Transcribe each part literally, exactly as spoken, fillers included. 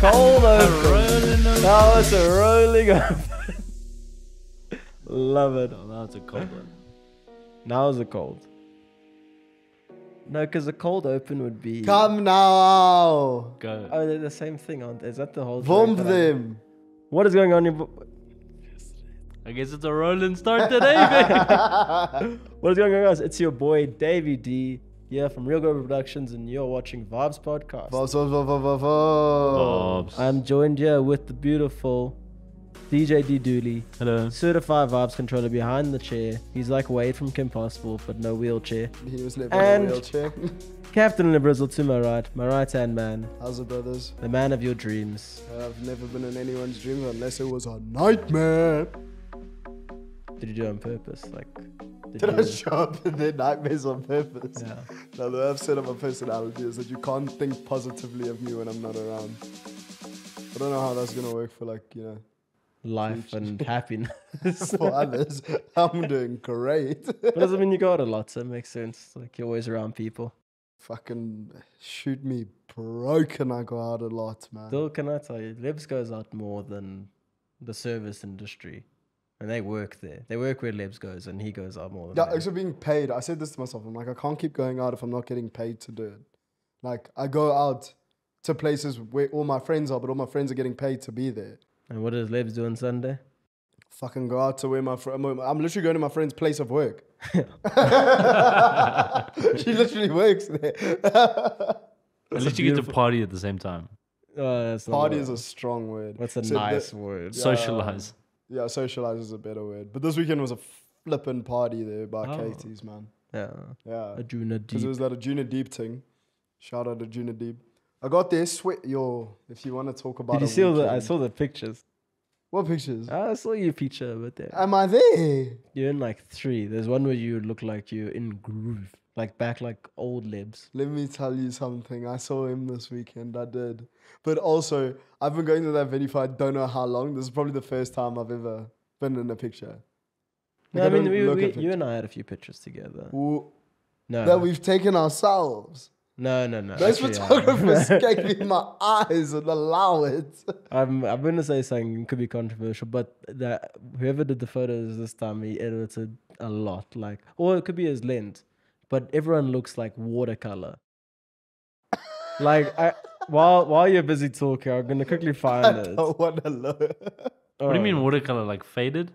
cold open. Now it's a rolling open. Love it. Oh, now it's a cold one. Now it's a cold. No, because a cold open would be... Come now! Go. Oh, they're the same thing, aren't they? Is that the whole thing? Bomb them! What is going on in... I guess it's a rolling start today, baby! What is going on, guys? It's your boy, Davey D, here from Real Global Productions, and you're watching Vibes Podcast. Vibes, Vibes, Vibes, Vibes, Vibes. I'm joined here with the beautiful D J D Dooley. Hello. Certified Vibes controller behind the chair. He's like Wade from Kim Possible, but no wheelchair. He was never in a wheelchair. Captain Librizzle to my right, my right-hand man. How's it, brothers? The man of your dreams. I've never been in anyone's dreams unless it was a nightmare. Did you do it on purpose? Like, did, did you... I show up in their nightmares on purpose? Yeah. Now, the way I've set up my personality is that you can't think positively of me when I'm not around. I don't know how that's going to work for, like, you know... life and happiness for others. I'm doing great. But doesn't mean you go out a lot, so it makes sense. Like, you're always around people. Fucking shoot me broken. I go out a lot, man. Still, can I tell you, Lebs goes out more than the service industry, and they work there. They work where Lebs goes, and he goes out more than yeah. Actually, being paid. I said this to myself. I'm like, I can't keep going out if I'm not getting paid to do it. Like, I go out to places where all my friends are, but all my friends are getting paid to be there. And what does Lebs do on Sunday? Fucking go out to where my friend... I'm literally going to my friend's place of work. She literally works there. At least you get to party at the same time. Oh, that's party is a strong word. That's a so nice the, word. Yeah, socialize. Yeah, socialize is a better word. But this weekend was a flippin' party there by oh. Katie's, man. Yeah. Yeah. Anjunadeep. Because it was that Anjunadeep thing. Shout out to Anjunadeep. I got there, sweat, yo, if you want to talk about it. Did you see all the, I saw the pictures. What pictures? I saw your picture over there. Am I there? You're in like three. There's one where you look like you're in groove, like back like old Lebs. Let me tell you something. I saw him this weekend. I did. But also, I've been going to that video for I don't know how long. This is probably the first time I've ever been in a picture. No, like, I mean, we, we, picture. you and I had a few pictures together. Well, no. That we've taken ourselves. No, no, no. Those actually, photographers gave me my eyes and allow it. I'm, I'm going to say something could be controversial, but that whoever did the photos this time, he edited a lot. Like, or it could be his lens, but everyone looks like watercolor. Like, I, while while you're busy talking, I'm going to quickly find I it. I don't want to look. What right. do you mean watercolor? Like faded?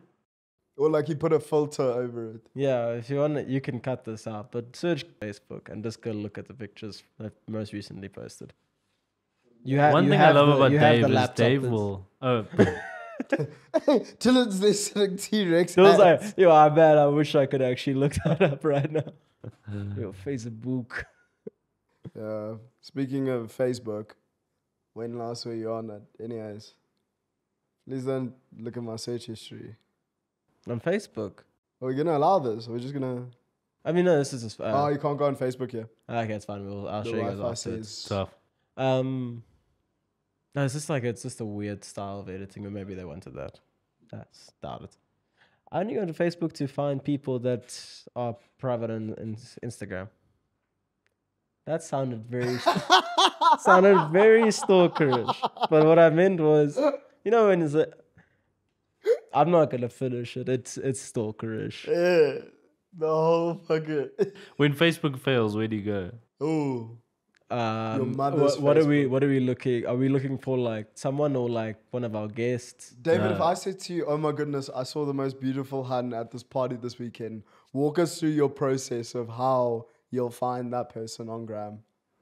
Or like he put a filter over it. Yeah, if you want it, you can cut this out. But search Facebook and just go look at the pictures that most recently posted. You have one you thing have I love the, about Dave is Dave will. Oh, till it's this T Rex. Like, yo, I bet I wish I could actually look that up right now. Yo, Facebook. Yeah. Speaking of Facebook, when last were you on it? Anyways, please don't look at my search history. On Facebook. Are we going to allow this? Are we just going to... I mean, no, this is... Just, uh, oh, you can't go on Facebook here. Yeah. Okay, it's fine. We'll, I'll the show you guys after. It's tough. Um, no, it's just like, it's just a weird style of editing, but maybe they wanted that. That's started. I only go to Facebook to find people that are private on, on Instagram. That sounded very... sounded very stalkerish. But what I meant was, you know, when it's... a, I'm not gonna finish it. It's it's stalkerish. Yeah, the whole fucking. When Facebook fails, where do you go? Oh, um, your mother's. Wh what Facebook. are we? What are we looking? Are we looking for like someone or like one of our guests? David, no. If I said to you, "Oh my goodness, I saw the most beautiful hun at this party this weekend," walk us through your process of how you'll find that person on Gram.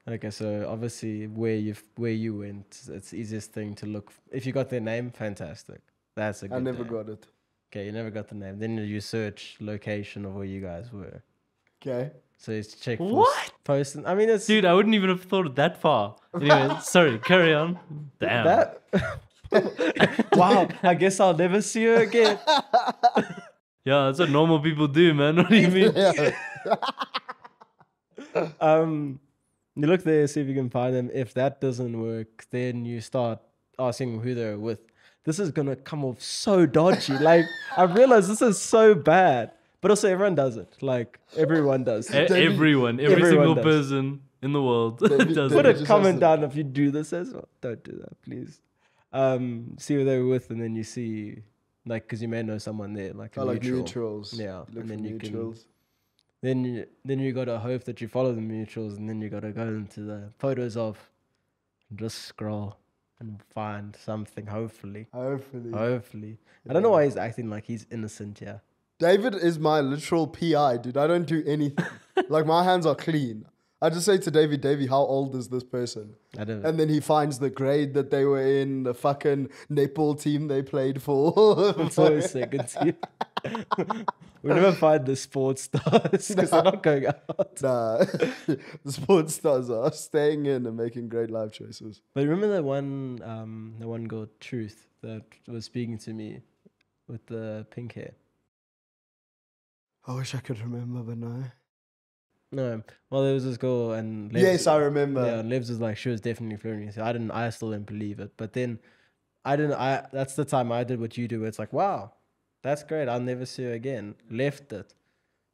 Okay, so obviously where you where you went, it's the easiest thing to look. If you got their name, fantastic. That's a good I never name. got it. Okay, you never got the name. Then you search location of where you guys were. Okay. So it's check for what? Post I mean, it's... Dude, I wouldn't even have thought of that far. Anyway, sorry, carry on. Damn. That... wow, I guess I'll never see her again. Yeah, that's what normal people do, man. What do you mean? Yeah. um, you look there, see if you can find them. If that doesn't work, then you start asking who they're with. This is going to come off so dodgy. Like, I realize this is so bad. But also, everyone does it. Like, everyone does. It. Everyone. Every everyone single person. in the world. Davey, does Put a comment down if you do this as well. Don't do that, please. Um, see who they were with, and then you see, like, because you may know someone there, like, oh, like mutual. mutuals. Yeah, Look and then you mutuals. can. Then you, then you gotta hope that you follow the mutuals, and then you gotta go into the photos of, and just scroll and find something. Hopefully. Hopefully. Hopefully. Yeah. I don't know why he's acting like he's innocent here. David is my literal P I, dude. I don't do anything. Like, my hands are clean. I just say to Davey, Davey, how old is this person? I don't know. And then he finds the grade that they were in, the fucking netball team they played for. It's always second team. We never find the sports stars because nah. they're not going out. Nah. The sports stars are staying in and making great life choices. But remember that one, um, the one girl, Truth, that was speaking to me with the pink hair? I wish I could remember, but no. No. Well, there was this girl and... Lebs, yes, I remember. Yeah, and Lebs was like, she was definitely flirting. So I didn't, I still didn't believe it. But then I didn't, I, that's the time I did what you do. Where it's like, wow, that's great. I'll never see her again. Left it.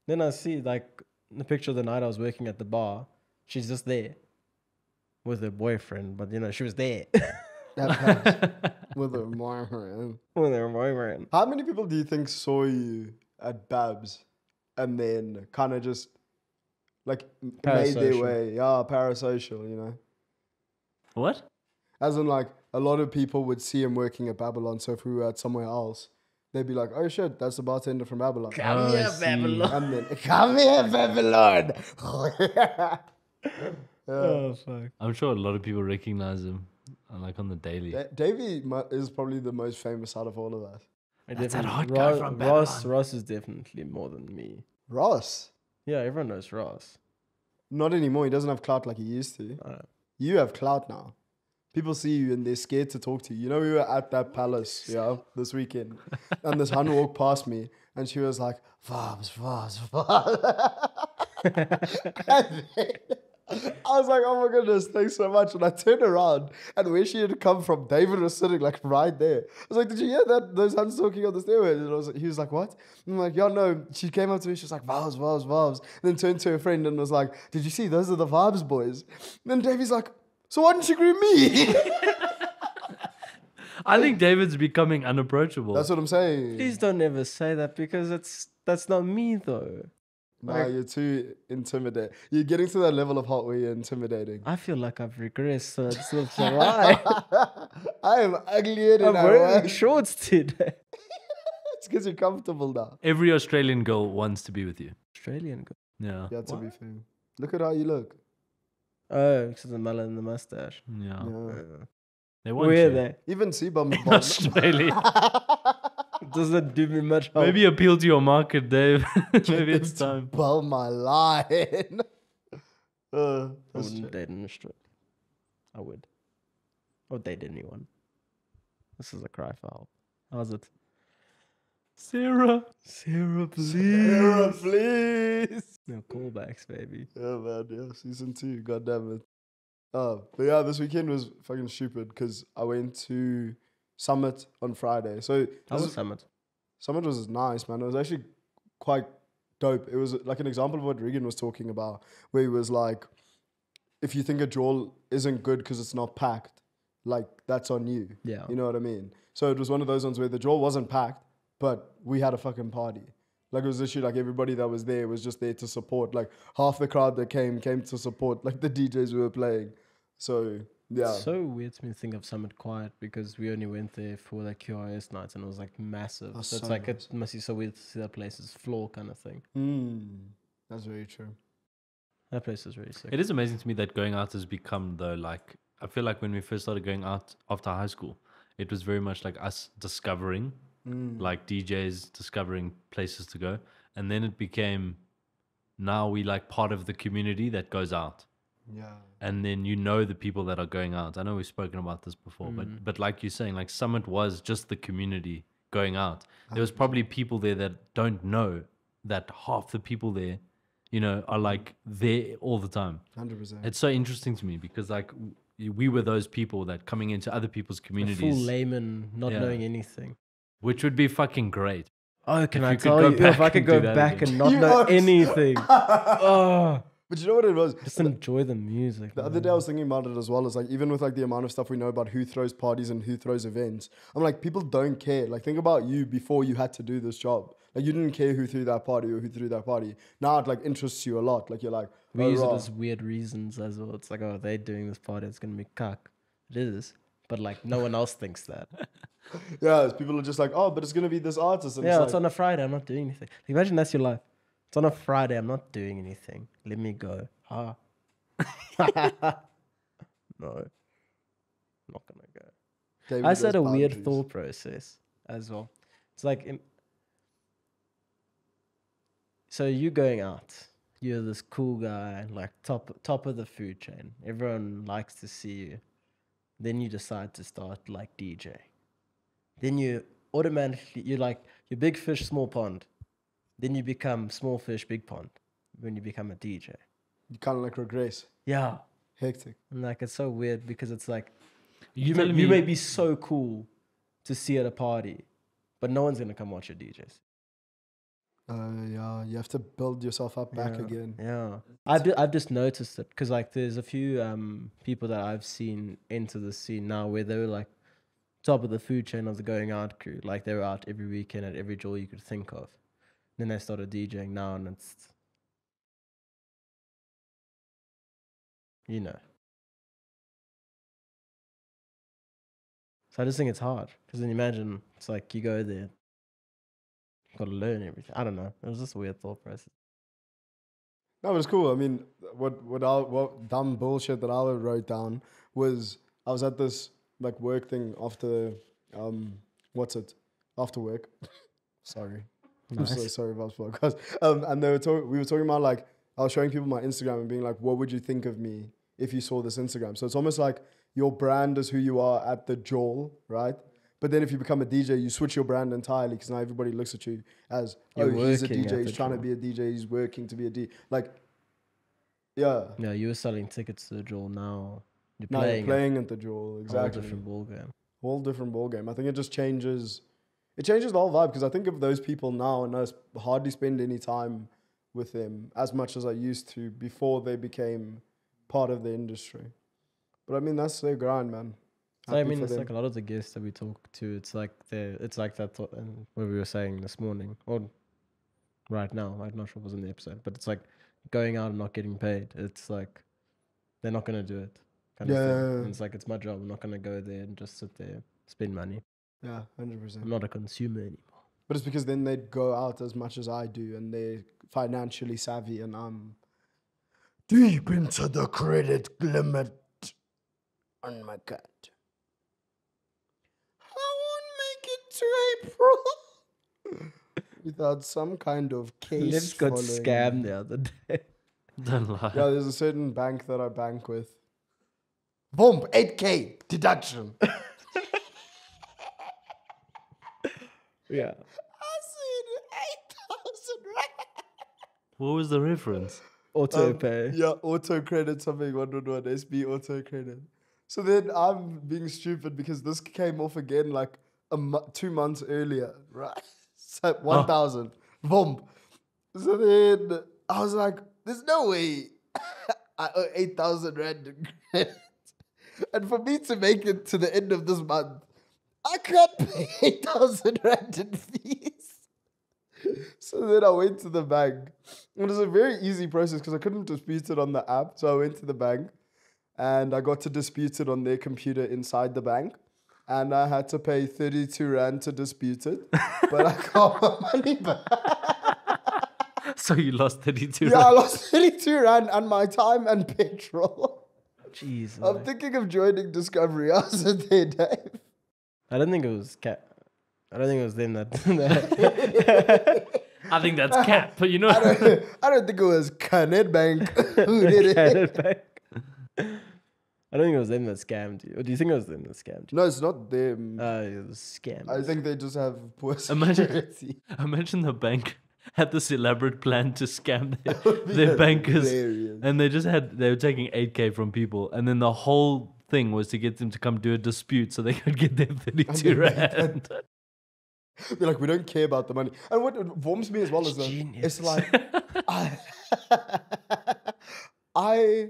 Then I see like the picture of the night I was working at the bar. She's just there with her boyfriend. But you know, she was there. With her boyfriend. With her boyfriend. How many people do you think saw you at Babs? And then kind of just like made their way. Yeah, parasocial, you know. What? As in like a lot of people would see him working at Babylon. So if we were at somewhere else, they'd be like, oh shit, that's the bartender from Babylon. Come oh, here, Babylon. And then, come here, Babylon. Yeah. Oh, fuck. I'm sure a lot of people recognize him like on the daily. Da Davey is probably the most famous out of all of us. That's that hot guy from Babylon. Ross, Ross is definitely more than me. Ross? Yeah, everyone knows Ross. Not anymore. He doesn't have clout like he used to. No. You have clout now. People see you and they're scared to talk to you. You know, we were at that palace, yeah, this weekend. And this hun walked past me and she was like, Vibes, Vibes, Vibes. And then I was like, oh my goodness, thanks so much. And I turned around and where she had come from, David was sitting like right there. I was like, did you hear that? Those hands talking on the stairway. And I was, he was like, what? And I'm like, yo, no. She came up to me. She was like, Vibes, Vibes, Vibes. And then turned to her friend and was like, did you see? Those are the Vibes boys. And then Davey's like, so why didn't you groom me? I think David's becoming unapproachable. That's what I'm saying. Please don't ever say that because it's, that's not me though. Nah, like, you're too intimidating. You're getting to that level of hot where you're intimidating. I feel like I've regressed, so it's not right. I am uglier than I'm I wearing was. shorts today. It's because you're comfortable now. Every Australian girl wants to be with you. Australian girl? Yeah. Yeah, to what? be fair. Look at how you look. Oh, because of the mullet and the mustache. Yeah. yeah. They want Where you. Where are they? Even Seabum's bomb. Australia. Doesn't do me much help. Maybe appeal to your market, Dave. Maybe it's, it's time. Well, my line. uh, I wouldn't date in Australia. I would. I would date anyone. This is a cry for help. How's it? Sarah. Sarah, please. Sarah, please. No callbacks, baby. Yeah, man. Yeah, season two. God damn it. Oh, but yeah, this weekend was fucking stupid because I went to Summit on Friday. So how was Summit? Summit was nice, man. It was actually quite dope. It was like an example of what Regan was talking about, where he was like, if you think a draw isn't good because it's not packed, like that's on you. Yeah. You know what I mean? So it was one of those ones where the draw wasn't packed, but we had a fucking party. Like, it was literally like everybody that was there was just there to support. Like, half the crowd that came, came to support, like, the D Js we were playing. So, yeah. It's so weird to me to think of Summit Quiet because we only went there for, like, Q R S nights and it was, like, massive. So, so it's, like, it must be so weird to see that place's floor kind of thing. Mm, that's very true. That place is really sick. It is amazing to me that going out has become, though, like, I feel like when we first started going out after high school, it was very much, like, us discovering Mm. like D Js discovering places to go, and then it became now we like part of the community that goes out, yeah, and then you know the people that are going out. I know we've spoken about this before, mm. but but like you're saying, like Summit was just the community going out. There was probably people there that don't know that half the people there, you know, are like there all the time. one hundred percent. It's so interesting to me because like we were those people that coming into other people's communities, a full layman, not yeah. knowing anything. Which would be fucking great. Oh, can if I you tell you? If I could go back again. and not you know anything. Oh, But you know what it was? Just enjoy the music. The man. other day I was thinking about it as well. It's like, even with like the amount of stuff we know about who throws parties and who throws events, I'm like, people don't care. Like, think about you before you had to do this job. Like, you didn't care who threw that party or who threw that party. Now it like interests you a lot. Like, you're like, oh, we use rah. it as weird reasons as well. It's like, oh, they're doing this party, it's gonna be cuck. It is. But like, no one else thinks that. Yeah, people are just like, oh, but it's gonna be this artist. And yeah, it's, like, it's on a Friday, I'm not doing anything. Like, imagine that's your life. It's on a Friday, I'm not doing anything. Let me go. Ah. No. I'm not gonna go. David I said a boundaries. weird thought process as well. It's like, in, so you going out, you're this cool guy, like top top of the food chain. Everyone likes to see you. Then you decide to start like D J. Then you automatically, you're like, you're big fish, small pond. Then you become small fish, big pond when you become a D J. You kind of like regress. Yeah. Hectic. And like, it's so weird because it's like, you, you, may, you may be so cool to see at a party, but no one's going to come watch your D Js. Uh, yeah, you have to build yourself up back yeah. again. Yeah, I've, d I've just noticed it because like there's a few um people that I've seen into the scene now where they were like top of the food chain of the going out crew. Like they were out every weekend at every joy you could think of. Then they started DJing now and it's, you know. So I just think it's hard because then imagine it's like you go there. Got to learn everything. I don't know. It was just a weird thought process. No, it was cool. I mean, what what I, what dumb bullshit that I wrote down was I was at this like work thing after um what's it after work. Sorry, nice. I'm so sorry about the podcast. Um, and they were talking. We were talking about like I was showing people my Instagram and being like, what would you think of me if you saw this Instagram? So it's almost like your brand is who you are at the jaw, right? But then if you become a D J, you switch your brand entirely because now everybody looks at you as, oh, he's a D J, he's trying to be a D J, he's working to be a D J. Like, yeah. Yeah, you were selling tickets to the Jewel now. You're now playing you're playing at, at the Jewel, exactly. Whole different ball game. Whole different ball game. I think it just changes, it changes the whole vibe because I think of those people now and I hardly spend any time with them as much as I used to before they became part of the industry. But I mean, that's their grind, man. So, I mean, it's them. like a lot of the guests that we talk to, it's like the, it's like that thought, and what we were saying this morning, or right now, I'm not sure it was in the episode, but it's like going out and not getting paid. It's like, they're not going to do it. Kind yeah. of thing. And it's like, it's my job. I'm not going to go there and just sit there, spend money. Yeah, one hundred percent. I'm not a consumer anymore. But it's because then they'd go out as much as I do, and they're financially savvy, and I'm deep into the credit limit on my card. To April without some kind of case. Lebs got scammed the other day. Don't lie. Yeah, there's a certain bank that I bank with. Boom, eight K deduction. Yeah. I said eight thousand rand. What was the reference? Auto um, pay. Yeah, auto credit something one one one S B auto credit. So then I'm being stupid because this came off again like A mu two months earlier, right? So one thousand. Oh. Boom. So then I was like, there's no way I owe eight thousand rand in credit. And for me to make it to the end of this month, I can't pay eight thousand rand in fees. So then I went to the bank. It was a very easy process because I couldn't dispute it on the app. So I went to the bank and I got to dispute it on their computer inside the bank. And I had to pay thirty-two rand to dispute it, but I got my money back. So you lost thirty-two yeah, rand? Yeah, I lost thirty-two rand and my time and petrol. Jeez. I'm man. thinking of joining Discovery. I was in there, Dave. I don't think it was Cap. I don't think it was them that... I think that's Cap, but you know... I don't, I don't think it was Canet Bank who did Canet it. Bank. I don't think it was them that scammed you. Or do you think it was them that scammed you? No, it's not them. Uh, it was scam. I think they just have poor security. Imagine, imagine the bank had this elaborate plan to scam their, their bankers. Hilarious. And they just had, they were taking eight K from people. And then the whole thing was to get them to come do a dispute so they could get their thirty-two rand. They're like, we don't care about the money. And what warms me as well is that it's like... I, I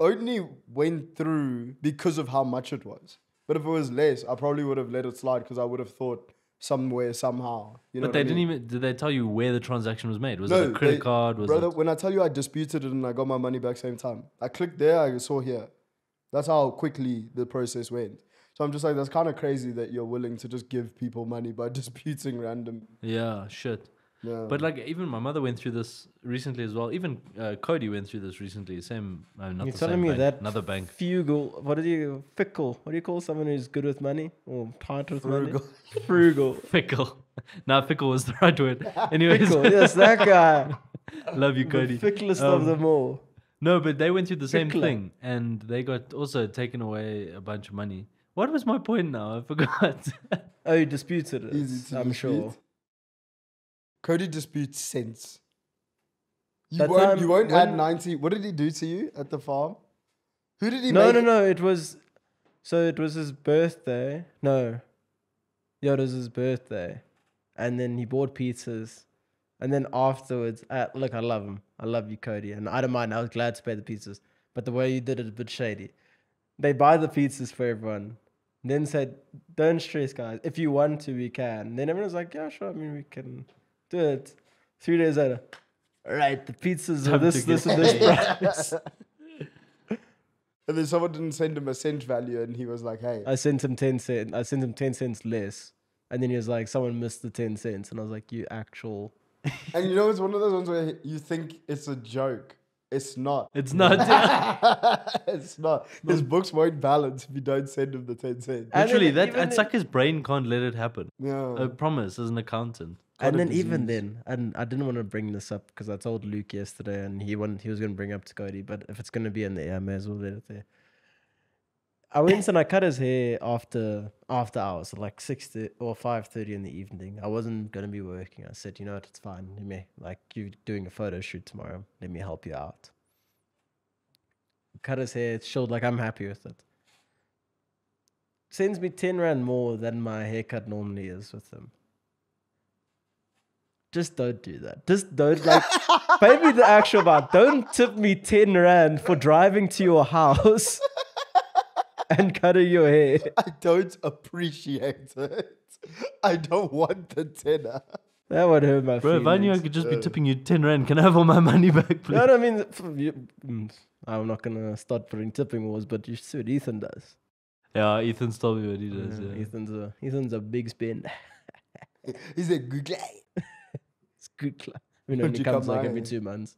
only went through because of how much it was. But if it was less, I probably would have let it slide because I would have thought somewhere, somehow. You know but they I mean? didn't even, did they tell you where the transaction was made? Was no, it a credit they, card? Was brother, it... when I tell you I disputed it and I got my money back same time. I clicked there, I saw here. That's how quickly the process went. So I'm just like, that's kind of crazy that you're willing to just give people money by disputing random. Yeah, shit. Yeah. But like even my mother went through this recently as well. Even uh, Cody went through this recently. Same, uh, not You're the telling same me bank, that another bank. Fugal. What do you fickle? What do you call someone who's good with money or part with Frugal. money? Frugal. Fickle. No, fickle was the right word. Anyways, fickle. Yes, that guy. Love you, Cody. The ficklest um, of them all. No, but they went through the same Fickler. thing, and they got also taken away a bunch of money. What was my point now? I forgot. Oh, you disputed it. Easy to I'm dispute. sure. Cody disputes sense. You that won't, you won't add ninety. What did he do to you at the farm? Who did he no, make? No, no, no. It was, so it was his birthday. No. Yeah, it was his birthday. And then he bought pizzas. And then afterwards, uh, look, I love him. I love you, Cody. And I don't mind. I was glad to pay the pizzas. But the way you did it is a bit shady. They buy the pizzas for everyone. Then said, don't stress, guys. If you want to, we can. Then everyone's like, yeah, sure. I mean, we can... Do it. Three days later. All right, the pizzas are this, this, and this price. And then someone didn't send him a cent value, and he was like, "Hey." I sent him ten cent. I sent him ten cents less, and then he was like, "Someone missed the ten cents," and I was like, "You actual." And you know, it's one of those ones where you think it's a joke. It's not. It's not. It's not. His books won't balance if you don't send him the ten cents. Literally, that it's like his brain can't let it happen. Yeah. I promise, as an accountant. Kind and then disease. even then, and I didn't want to bring this up because I told Luke yesterday, and he wanted, he was going to bring up to Cody, but if it's going to be in the air, I may as well let it there. I went and I cut his hair after after hours, so like six to, or five thirty in the evening. I wasn't going to be working. I said, you know what, it's fine. Let me like you doing a photo shoot tomorrow. Let me help you out. Cut his hair. It's chilled. Like I'm happy with it. Sends me ten rand more than my haircut normally is with him. Just don't do that. Just don't, like, pay me the actual amount. Don't tip me ten rand for driving to your house and cutting your hair. I don't appreciate it. I don't want the tenner. That would hurt my feelings. Bro, if I knew I could just be tipping you ten rand, can I have all my money back, please? No, no, I mean, I'm not going to start putting tipping wars, but you should see what Ethan does. Yeah, Ethan's told me what he does. Yeah, yeah. Ethan's, a, Ethan's a big spender. He's a good guy. Good club. I mean, it comes like every two months.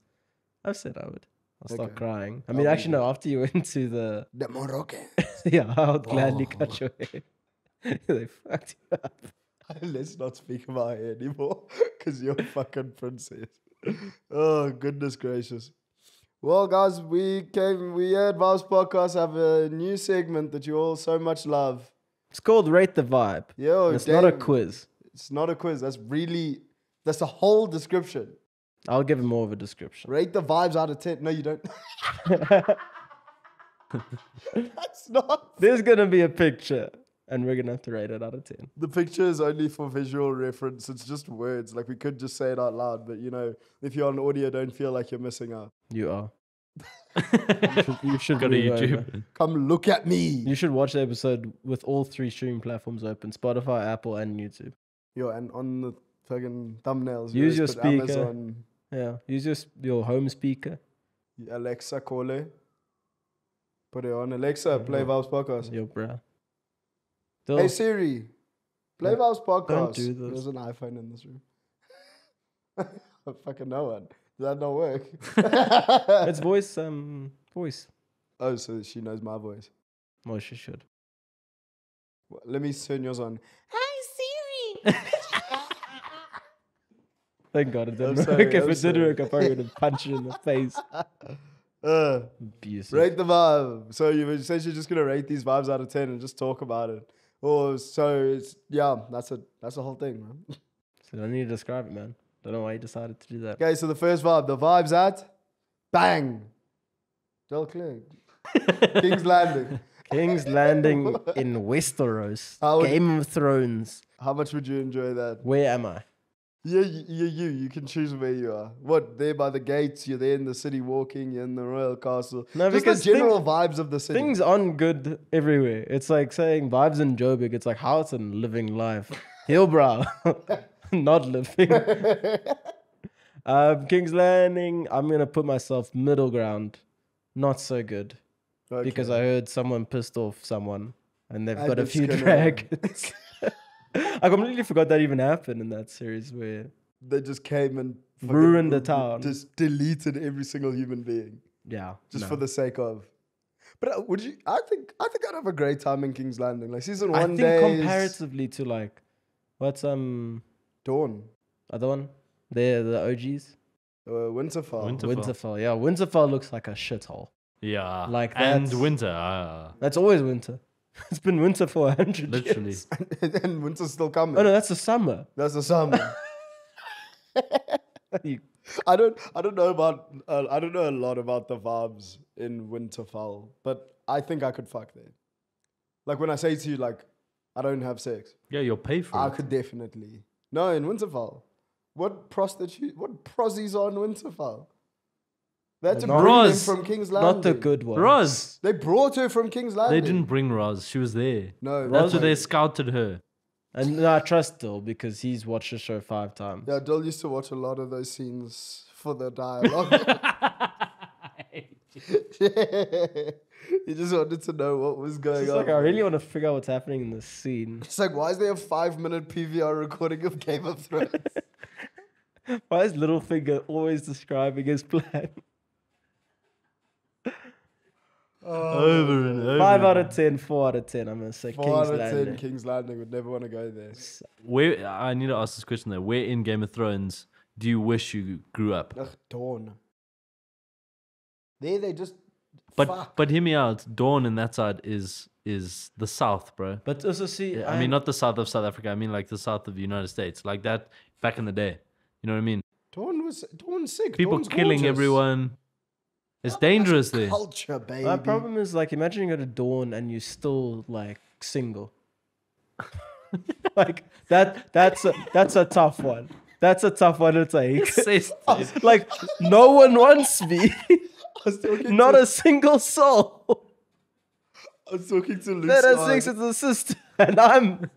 I said I would. I'll start okay. crying. I mean, oh, actually, no, after you went to the... The Moroccan. Yeah, I would oh. gladly cut your hair. They fucked you up. Let's not speak about hair anymore because you're a fucking princess. Oh, goodness gracious. Well, guys, we came, we at Vibes Podcast have a new segment that you all so much love. It's called Rate the Vibe. Yo, it's damn, not a quiz. It's not a quiz. That's really... That's the whole description. I'll give him more of a description. Rate the vibes out of ten. No, you don't. That's not... There's going to be a picture, and we're going to have to rate it out of ten. The picture is only for visual reference. It's just words. Like, we could just say it out loud, but, you know, if you're on audio, don't feel like you're missing out. You are. you should, you should go to YouTube. Over. Come look at me. You should watch the episode with all three streaming platforms open. Spotify, Apple, and YouTube. Yo, and on the... Fucking thumbnails. Use your speaker. Amazon. Yeah. Use your your home speaker. Alexa, call it. Put it on. Alexa, play Vibes Podcast. Yo, bro. Don't. Hey, Siri. Play Vibes Podcast. Don't do this. There's an iPhone in this room. I fucking know it. Does that not work? It's voice. Um, voice. Oh, so she knows my voice. Well, she should. Well, let me turn yours on. Hi, Siri. Thank God it didn't work. Sorry, if I'm it sorry. did work, I probably would have punched you in the face. Uh, Abusive. Rate the vibe. So you're essentially just gonna rate these vibes out of ten and just talk about it. Or so it's yeah. That's a that's the whole thing, man. So don't need to describe it, man. Don't know why you decided to do that. Okay, so the first vibe, the vibes at bang. Del Clegg. King's Landing. King's Landing in Westeros. Would, Game of Thrones. How much would you enjoy that? Where am I? Yeah, you're you. You can choose where you are. What, there by the gates, you're there in the city walking, you're in the royal castle. No, just the general things, vibes of the city. Things aren't good everywhere. It's like saying vibes in Joburg. It's like, how's it living life? Hillbrow. Not living. um, King's Landing, I'm going to put myself middle ground. Not so good. Okay. Because I heard someone pissed off someone and they've I got a few dragons. I completely forgot that even happened in that series where they just came and ruined the town, just deleted every single human being. Yeah, just no. for the sake of. But would you? I think I think I'd have a great time in King's Landing. Like season one, I think days, comparatively to like what's um Dorne, other one, they're the O Gs. Uh, Winterfell. Winterfell. Winterfell. Yeah, Winterfell looks like a shithole. Yeah, like and winter. Uh... That's always winter. It's been winter for a hundred years. Literally. And winter's still coming. Oh no, that's the summer. That's the summer. I don't I don't know about uh, I don't know a lot about the vibes in Winterfell, but I think I could fuck there. Like when I say to you, like, I don't have sex. Yeah, you'll pay for I it. I could definitely. No, in Winterfell. What prostitute what prosies are in Winterfell? They had to bring Roz, him from King's Landing. Not the good one. Roz. They brought her from King's Landing. They didn't bring Roz. She was there. No, Roz. That's where they scouted her. And no, I trust Dill because he's watched the show five times. Yeah, Dill used to watch a lot of those scenes for the dialogue. Yeah. He just wanted to know what was going it's on. It's like, I really want to figure out what's happening in this scene. It's like, why is there a five-minute P V R recording of Game of Thrones? Why is Littlefinger always describing his plan? Oh, over and over. Five out of ten, four out of ten. I'm gonna say four King's out of Landing. ten. King's Landing would never want to go there. Where I need to ask this question though. Where in Game of Thrones do you wish you grew up? Ugh, Dorne. There they just. But fuck. But hear me out. Dorne and that side is is the south, bro. But also see, yeah, I, I mean not the south of South Africa. I mean like the south of the United States, like that back in the day. You know what I mean? Dorne was Dorne's sick. People Dorne's killing gorgeous. Everyone. It's dangerous there. Culture, baby. My problem is like, imagine you go to Dorne and you're still like single. Like that. That's a, that's a tough one. That's a tough one to take. Like no one wants me. Not to... a single soul. I was talking to Luke. That has sex with the sister, and I'm.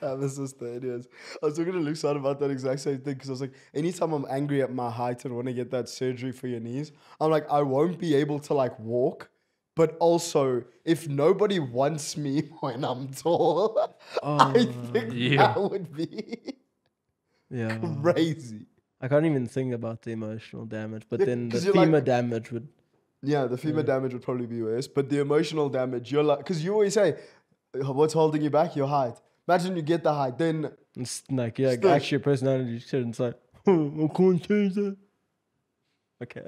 Yeah, this is the idiots. I was talking to Luke Sard about that exact same thing because I was like, anytime I'm angry at my height and want to get that surgery for your knees, I'm like, I won't be able to like walk, but also if nobody wants me when I'm tall, oh, I think yeah. that would be yeah. crazy. I can't even think about the emotional damage, but yeah, then the femur like, damage would. Yeah, the femur yeah. damage would probably be worse, but the emotional damage, you're like, because you always say, what's holding you back? Your height. Imagine you get the height, then... It's like, yeah, still. Actually your personality shit, and it's like, oh, I can't change that. Okay.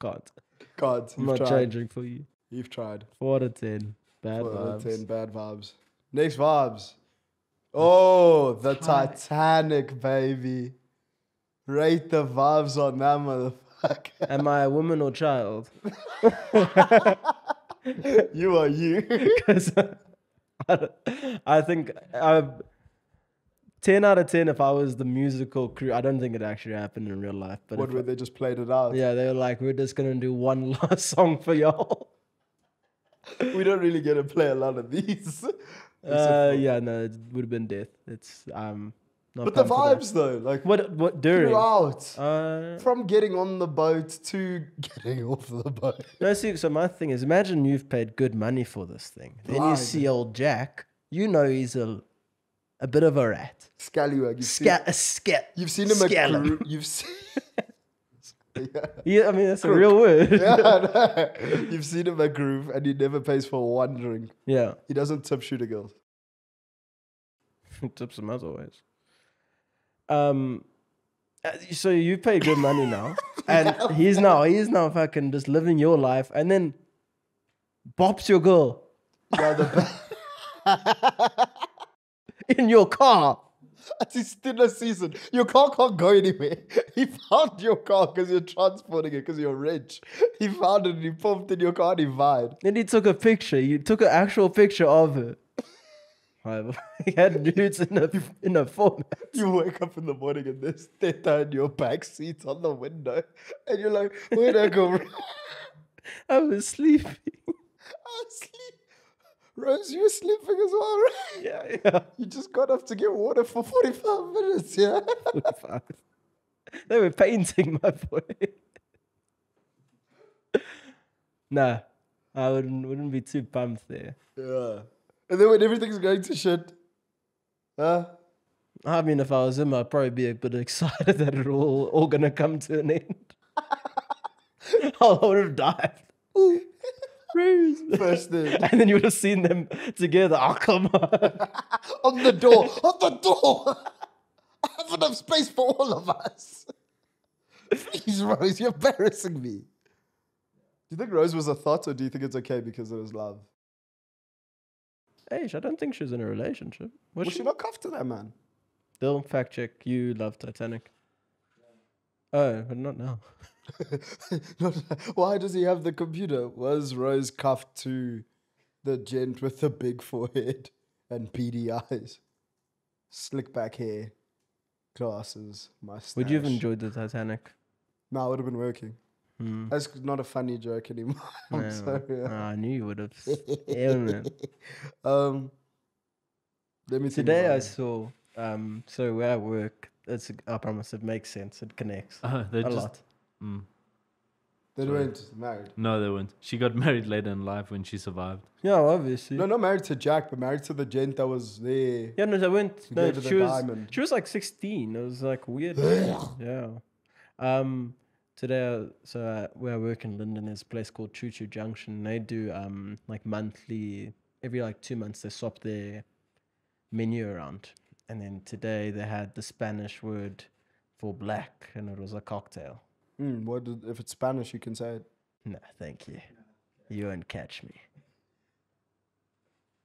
Can't. Can't. I'm not tried. Changing for you. You've tried. Four out of ten. Bad Four vibes. Four out of ten. Bad vibes. Next vibes. Oh, the Titanic, Titanic baby. Rate the vibes on that motherfucker. Am I a woman or child? You are you. Because... I think uh, ten out of ten if I was the musical crew. I don't think it actually happened in real life. But what, were they just played it out? Yeah, they were like, we're just going to do one last song for y'all. We don't really get to play a lot of these. Uh, yeah, no, it would have been death. It's um, not But the vibes though. Like what, what during? Throughout. Uh, from getting on the boat to getting off the boat. No, see, so my thing is, imagine you've paid good money for this thing. Blind. Then you see old Jack, you know he's a a bit of a rat. Scallywag. You've Sca seen, a scat. You've seen him scallop. You've seen... yeah. yeah, I mean, that's Crook. A real word. Yeah, no. You've seen him at Groove and he never pays for one drink. Yeah. He doesn't tip shooter girls. He tips them as always. Um, so you pay good money now, and he's now he's now fucking just living your life, and then bops your girl yeah, the in your car. That's his dinner season. Your car can't go anywhere. He found your car because you're transporting it because you're rich. He found it and he pumped in your car and he vibed. Then he took a picture. You took an actual picture of her. However, I had nudes in a, in a format. You wake up in the morning and there's theta in your back seat on the window. And you're like, where'd I go wrong? I was sleeping. I was sleeping. Rose, you were sleeping as well, right? Yeah, yeah. You just got up to get water for forty-five minutes, yeah? forty-five. They were painting, my boy. Nah, I wouldn't, wouldn't be too pumped there. Yeah. And then when everything's going to shit, huh? I mean, if I was him, I'd probably be a bit excited that it all all gonna come to an end. I would have died. Ooh. Rose. First thing. And then you would have seen them together. Oh, come on. On the door. On the door. I have enough space for all of us. Please, Rose, you're embarrassing me. Do you think Rose was a thought, or do you think it's okay because it was love? Hey, I don't think she was in a relationship. Was, was she? she not cuffed to that man? Bill, fact check, you love Titanic. Yeah. Oh, but not now. Not, why does he have the computer? Was Rose cuffed to the gent with the big forehead and beady eyes, slick back hair, glasses, mustache? Would you have enjoyed the Titanic? No, I would have been working. Hmm. That's not a funny joke anymore. I'm no, sorry. No, I knew you would have. Yeah, um, let me Today I saw, um, so where I work, it's, I promise it makes sense. It connects uh, a just, lot. Mm. They Sorry. weren't married. No, they weren't. She got married later in life when she survived. Yeah, obviously. No, not married to Jack, but married to the gent that was there. Yeah, no, they went. No, she was. Diamond. She was like sixteen. It was like weird. Yeah. Um. Today, so uh, where I work in Linden, there's a place called Choo Choo Junction. They do um like monthly, every like two months they swap their menu around. And then today they had the Spanish word for black, and it was a cocktail. Mm, what did, if it's Spanish, you can say it. No, thank you. You won't catch me.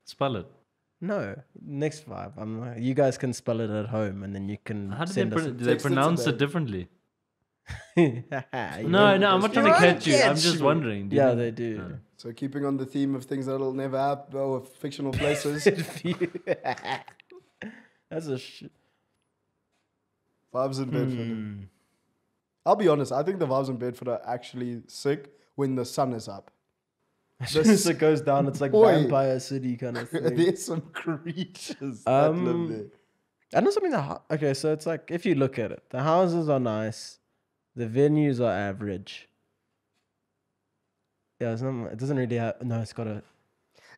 Spell it. No, next vibe. I'm like, you guys can spell it at home, and then you can. How do they, pro do they pronounce it differently? no, no, I'm not trying to catch you. I'm just wondering. Do yeah, you know? They do. No. So, keeping on the theme of things that'll never happen, or fictional places. That's a shit. Vibes in Bedford. Hmm. I'll be honest. I think the vibes in Bedford are actually sick when the sun is up. As soon as it goes down, it's like boy, vampire city kind of thing. There's some creatures um, that live there. I know something that, okay, so it's like, if you look at it, the houses are nice, the venues are average. Yeah, it's not, it doesn't really have, no, it's got a...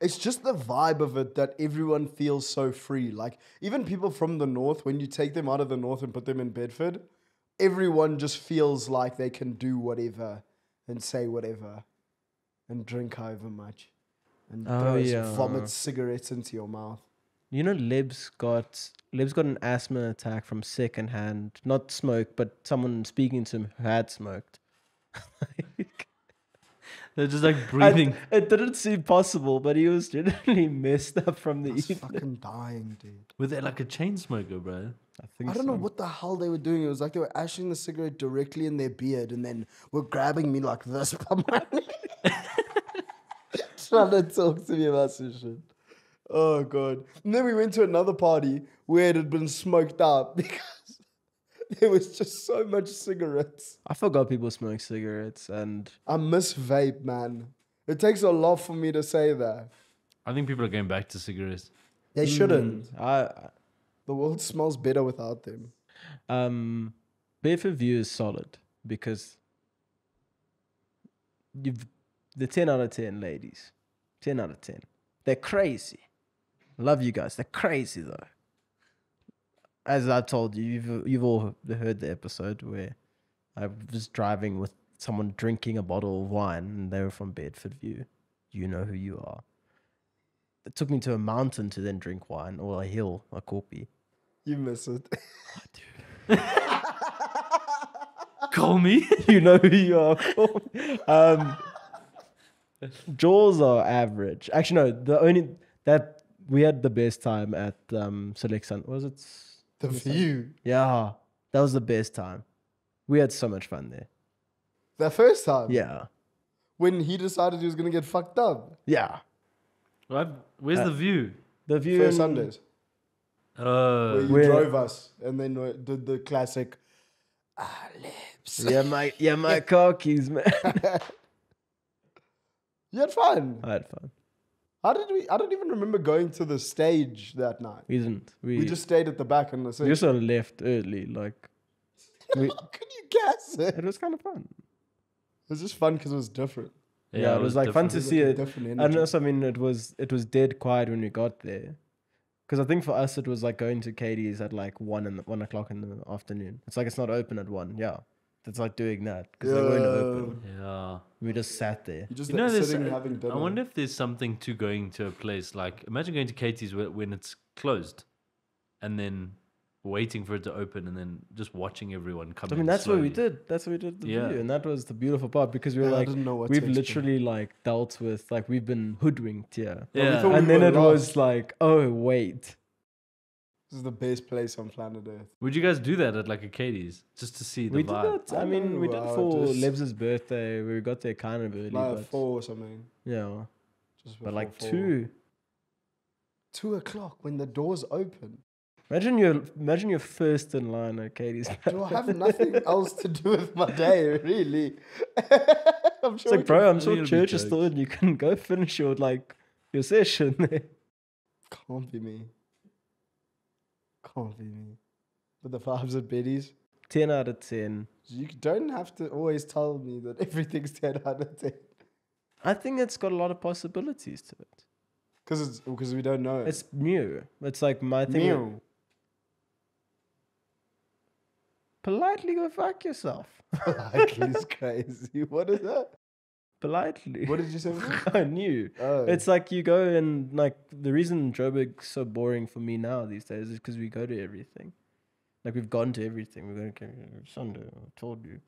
It's just the vibe of it that everyone feels so free. Like, even people from the north, when you take them out of the north and put them in Bedford, everyone just feels like they can do whatever and say whatever and drink however much and oh, throw yeah. vomit cigarettes into your mouth. You know, Lebs got... Lebs got an asthma attack from secondhand, not smoke, but someone speaking to him who had smoked. Like, they're just like breathing. I, it didn't seem possible, but he was genuinely messed up from the evening. Fucking dying, dude. Were they like a chain smoker, bro? I think I don't so. know what the hell they were doing. It was like they were ashing the cigarette directly in their beard and then were grabbing me like this by my neck. Trying to talk to me about some shit. Oh, God. And then we went to another party where it had been smoked out because there was just so much cigarettes. I forgot people smoke cigarettes, and... I miss vape, man. It takes a lot for me to say that. I think people are going back to cigarettes. They shouldn't. Mm, I, I... The world smells better without them. Um, Bedford View is solid because you've the ten out of ten, ladies. ten out of ten. They're crazy. Love you guys. They're crazy though. As I told you, you've you've all heard the episode where I was driving with someone drinking a bottle of wine, and they were from Bedford View. You know who you are. It took me to a mountain to then drink wine, or a hill, a kopi. You miss it. Oh, dude. Call me. You know who you are. Call me. Um. Jaws are average. Actually, no. The only that we had the best time at um, Select Sun. Was it the View? Yeah, that was the best time. We had so much fun there. The first time. Yeah. When he decided he was gonna get fucked up. Yeah. What? Where's uh, the View? The view Fair in... Sundays. Uh, where you where... drove us and then did the classic. Ah, Lebs. Yeah, my, yeah, my car keys, man. You had fun. I had fun. How did we? I don't even remember going to the stage that night. We didn't. We, we just stayed at the back and the stage. We just sort of left early, like. How we, could you guess it? It was kind of fun. It was just fun because it was different. Yeah, yeah it, it was, was like different. fun to see it. Like it. I don't know. So, I mean, it was it was dead quiet when we got there. Because I think for us, it was like going to Katie's at like one and one o'clock in the afternoon. It's like it's not open at one. Yeah, that's like doing that because yeah. they weren't open. Yeah, we just sat there. You, just you know, sitting uh, having dinner. I wonder if there's something to going to a place like imagine going to Katie's when it's closed, and then waiting for it to open, and then just watching everyone come. I mean, in that's slowly. what we did. That's what we did. The yeah, video. And that was the beautiful part because we were yeah, like, we've literally expect. like dealt with like we've been hoodwinked here. Yeah, well, we and we then it lost. was like, oh wait. This is the best place on planet Earth. Would you guys do that at like a Katie's just to see the we vibe? We did that. I mean, we did wow, for just... Lebs's birthday. We got there kind of early. Like but four or something. Yeah. Just but like four. two. Two o'clock when the doors open. Imagine you're, imagine you're first in line at Katie's. Do I have nothing else to do with my day, really? I'm sure it's like, bro, I'm sure church is still in. You can go finish your, like, your session there. Can't be me. Can't be me. But the vibes at Betty's? ten out of ten. You don't have to always tell me that everything's ten out of ten. I think it's got a lot of possibilities to it. Because it's because we don't know. It's new. It's like my thing. New. Politely go fuck yourself. Politely is crazy. What is that? Politely. What did you say? I knew. Oh. It's like you go and like the reason Joburg's so boring for me now these days is because we go to everything. Like we've gone to everything. We're going to Sunday. I told you.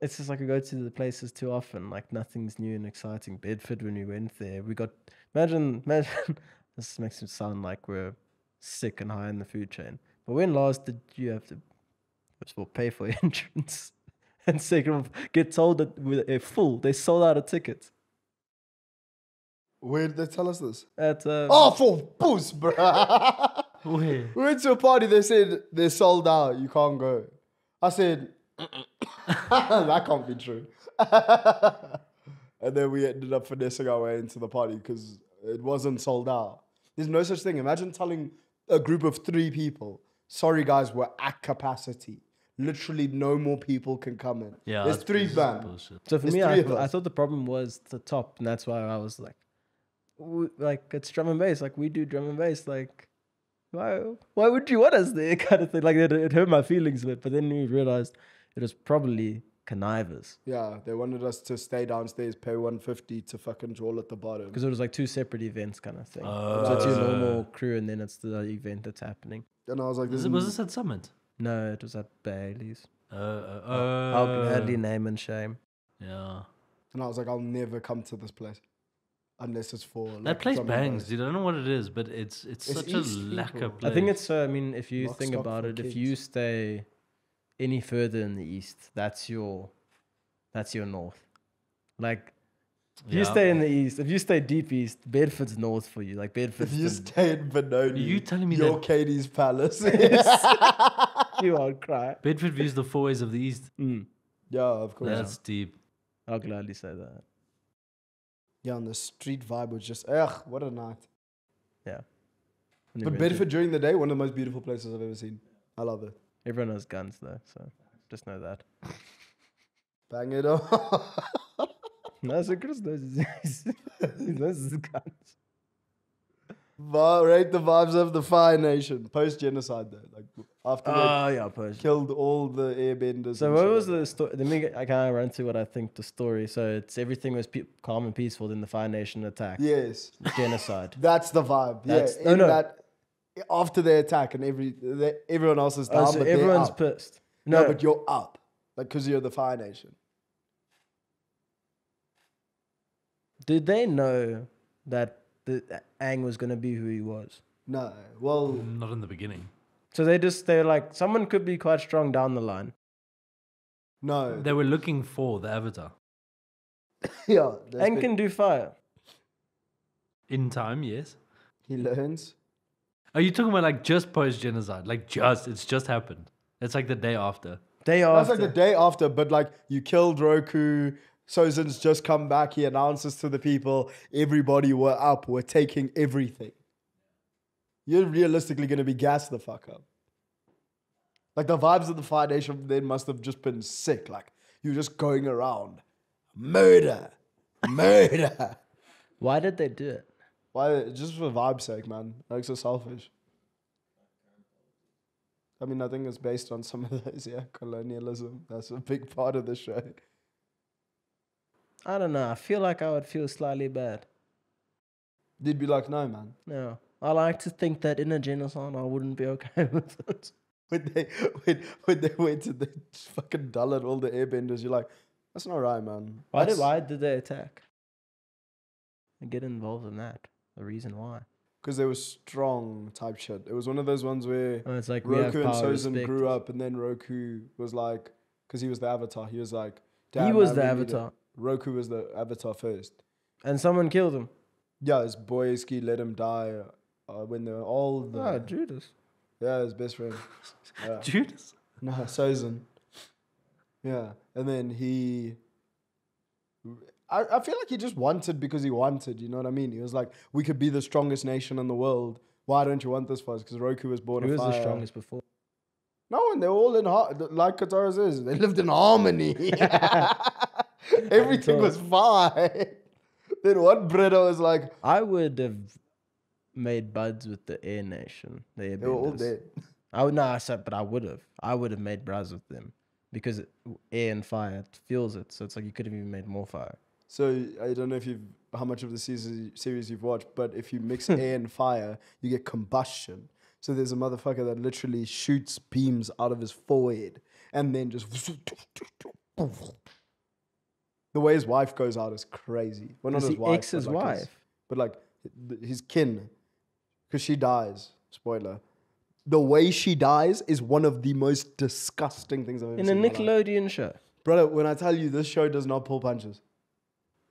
It's just like we go to the places too often. Like nothing's new and exciting. Bedford, when we went there, we got imagine imagine. This makes it sound like we're sick and high in the food chain. But when last did you have to first of all pay for entrance, and second of all get told that we're full? They sold out of tickets. Where did they tell us this? At um, oh for booze, bro. Where we went to a party. They said they're sold out. You can't go. I said. That can't be true. And then we ended up finessing our way into the party because it wasn't sold out. There's no such thing. Imagine telling a group of three people, sorry guys, we're at capacity. Literally no more people can come in. Yeah, there's three bands. So for there's me, I, th I thought the problem was the top, and that's why I was like, like it's drum and bass. Like we do drum and bass. Like why? Why would you want us there? Kind of thing. Like it, it hurt my feelings a bit. But then we realized. It was probably connivers. Yeah, they wanted us to stay downstairs, pay one fifty to fucking draw at the bottom. Because it was like two separate events kind of thing. Uh, it was like your normal crew and then it's the event that's happening. And I was like... This was, it, was this at Summit? No, it was at Bailey's. Uh, uh, uh, I'll gladly name and shame. Yeah. And I was like, I'll never come to this place. Unless it's for... Like, that place bangs, dude. I don't know what it is, but it's it's, it's such a lacquer place. I think it's... Uh, I mean, if you Lock think about it, kids. if you stay... any further in the east, that's your, that's your north. Like, if yeah. you stay in the east, if you stay deep east, Bedford's north for you. Like Bedford. If you stay in Benoni, you telling me your Katie's palace is. You won't cry. Bedford views the four ways of the east. Mm. Yeah, of course. That's yeah. deep. I'll gladly say that. Yeah, and the street vibe was just ugh. What a night. Yeah. But Bedford, Bedford during the day, one of the most beautiful places I've ever seen. I love it. Everyone has guns though, so just know that. Bang it on. No, so Chris knows his, he knows his guns. But rate the vibes of the Fire Nation. Post genocide though. Like after uh, they yeah, post killed all the airbenders. So what was the story? Let me I kinda run through what I think the story. So it's everything was pe calm and peaceful, then the Fire Nation attacked. Yes. Genocide. That's the vibe. That's, yeah. Oh, no. That, after their attack and every they, everyone else is down, oh, so but everyone's up. pissed. No. no, but you're up, like because you're the Fire Nation. Did they know that the that Aang was gonna be who he was? No, well, not in the beginning. So they just they're like someone could be quite strong down the line. No, they were looking for the Avatar. Yeah, Aang been... can do fire. In time, yes. He learns. Are you talking about like just post-genocide? Like just, it's just happened. It's like the day after. Day after. That's like the day after, but like you killed Roku. Sozin's just come back. He announces to the people, everybody were up. We're taking everything. You're realistically going to be gassed the fuck up. Like the vibes of the Fire Nation then must have just been sick. Like you're just going around. Murder. Murder. Why did they do it? Why? Just for vibe's sake, man. Like so selfish. I mean, I think it's based on some of those, yeah, colonialism. That's a big part of the show. I don't know. I feel like I would feel slightly bad. You'd be like, no, man. No. I like to think that in a genocide, I wouldn't be okay with it. When they, when, when they went to the fucking dull at all the Airbenders, you're like, that's not right, man. Why did, why did they attack? And get involved in that. The reason why. Because they were strong type shit. It was one of those ones where oh, it's like Roku and Sozin grew up, and then Roku was like, because he was the Avatar, he was like, damn, he was I the Avatar. Roku was the Avatar first. And someone killed him. Yeah, his boyski let him die uh, when they were all the... Oh, Judas. Yeah, his best friend. Yeah. Judas? No, Sozin. Yeah, and then he... I, I feel like he just wanted because he wanted, you know what I mean? He was like, we could be the strongest nation in the world. Why don't you want this for us? Because Roku was born of fire. He was the strongest before. No, and they were all in... Like Katara says, they lived in harmony. Everything was fine. Then one Brito was like... I would have made buds with the Air Nation. The Airbenders. They were all dead. I would, no, I said, but I would have. I would have made bras with them. Because it, air and fire, it fuels it. So it's like you could have even made more fire. So I don't know if you've, how much of the series you've watched, but if you mix air and fire, you get combustion. So there's a motherfucker that literally shoots beams out of his forehead and then just... The way his wife goes out is crazy. Well, not his wife. Ex his wife. Like his, but like his kin, because she dies. Spoiler. The way she dies is one of the most disgusting things I've ever seen. In a Nickelodeon show. Brother, when I tell you, this show does not pull punches.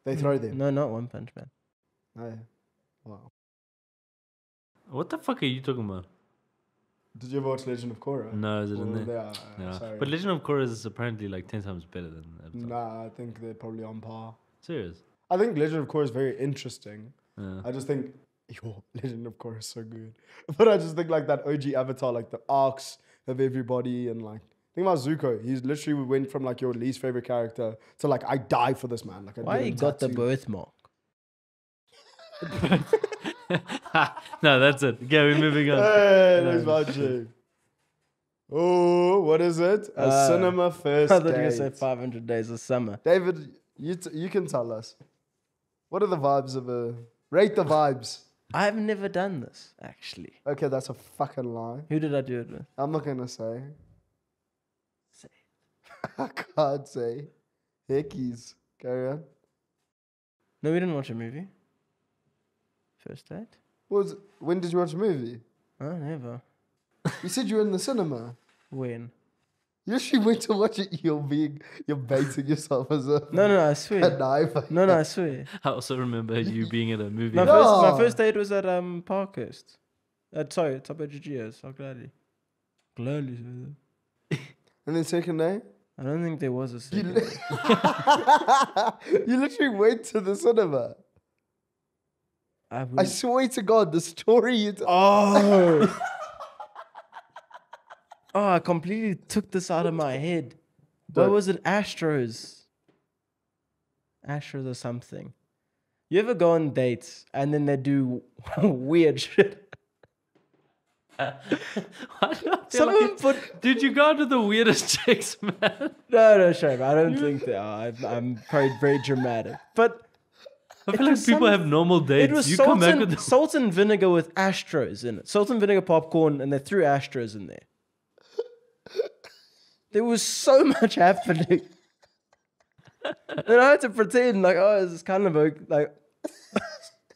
They throw them. No, not One Punch Man. No. Wow. What the fuck are you talking about? Did you ever watch Legend of Korra? No, is it in there? They are, no. Sorry. But Legend of Korra is apparently like ten times better than Avatar. Nah, I think they're probably on par. Serious? I think Legend of Korra is very interesting. Yeah. I just think, yo, Legend of Korra is so good. But I just think like that O G Avatar, like the arcs of everybody and like, think about Zuko. He's literally went from like your least favorite character to like, I die for this man. Like, I Why he got tattoo. The birthmark? No, that's it. Okay, we're moving on. Hey, no. Oh, what is it? A uh, cinema first date. I thought you were going to say five hundred days of summer. David, you t you can tell us. What are the vibes of a... Rate the vibes. I've never done this, actually. Okay, that's a fucking lie. Who did I do it with? I'm not going to say. Say it. I can't say. Hickeys. Carry on. No, we didn't watch a movie. First date? Was, when did you watch a movie? Oh, never. You said you were in the cinema. When? You actually went to watch it. You're being, you're baiting yourself as a... No, no, I swear. A knife. No, no, I swear. I also remember you being at a movie. My, no. first, my first date was at um, Parkhurst. Uh, sorry, Topo Gigi's. So gladly. Gladly. And then second day? I don't think there was a second day. You literally went to the cinema. I, I swear to God, the story you told. Oh. Oh, I completely took this out of my head. What was it? Astros. Astros or something. You ever go on dates and then they do weird shit? Uh, Some like of them put... Did you go to the weirdest chicks, man? No, no, shame. I don't think they are. I'm, I'm probably very dramatic. But... I feel it like people some, have normal dates. It was you salt, come back and, with salt and vinegar with Astros in it. Salt and vinegar popcorn, and they threw Astros in there. There was so much happening. And I had to pretend like, oh, it's kind of a, like,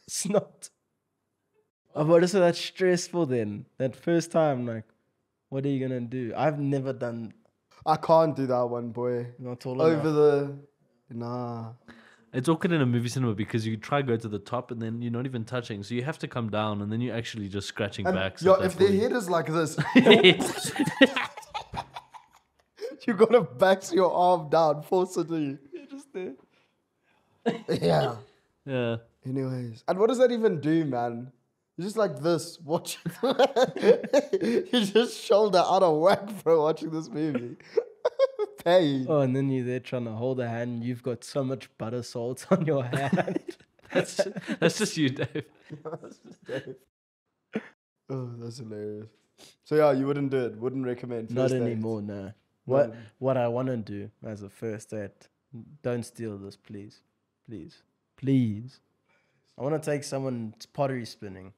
it's not. Oh, but it's so that's stressful then. That first time, like, what are you going to do? I've never done. I can't do that one, boy. Not all over enough. The, nah. It's awkward in a movie cinema because you try to go to the top and then you're not even touching. So you have to come down and then you're actually just scratching and back. Yeah, if their head is like this, you got to back your arm down forcibly. You're just there. Yeah. Yeah. Anyways. And what does that even do, man? You're just like this, watching. You just shoulder out of whack for watching this movie. Pain. Oh, and then you're there trying to hold a hand. And you've got so much butter salt on your hand. that's, just, that's just you, Dave. That's just Dave. Oh, that's hilarious. So yeah, you wouldn't do it. Wouldn't recommend. Not date. Anymore, no. What, what I want to do as a first date, don't steal this, please. Please. Please. I want to take someone pottery spinning.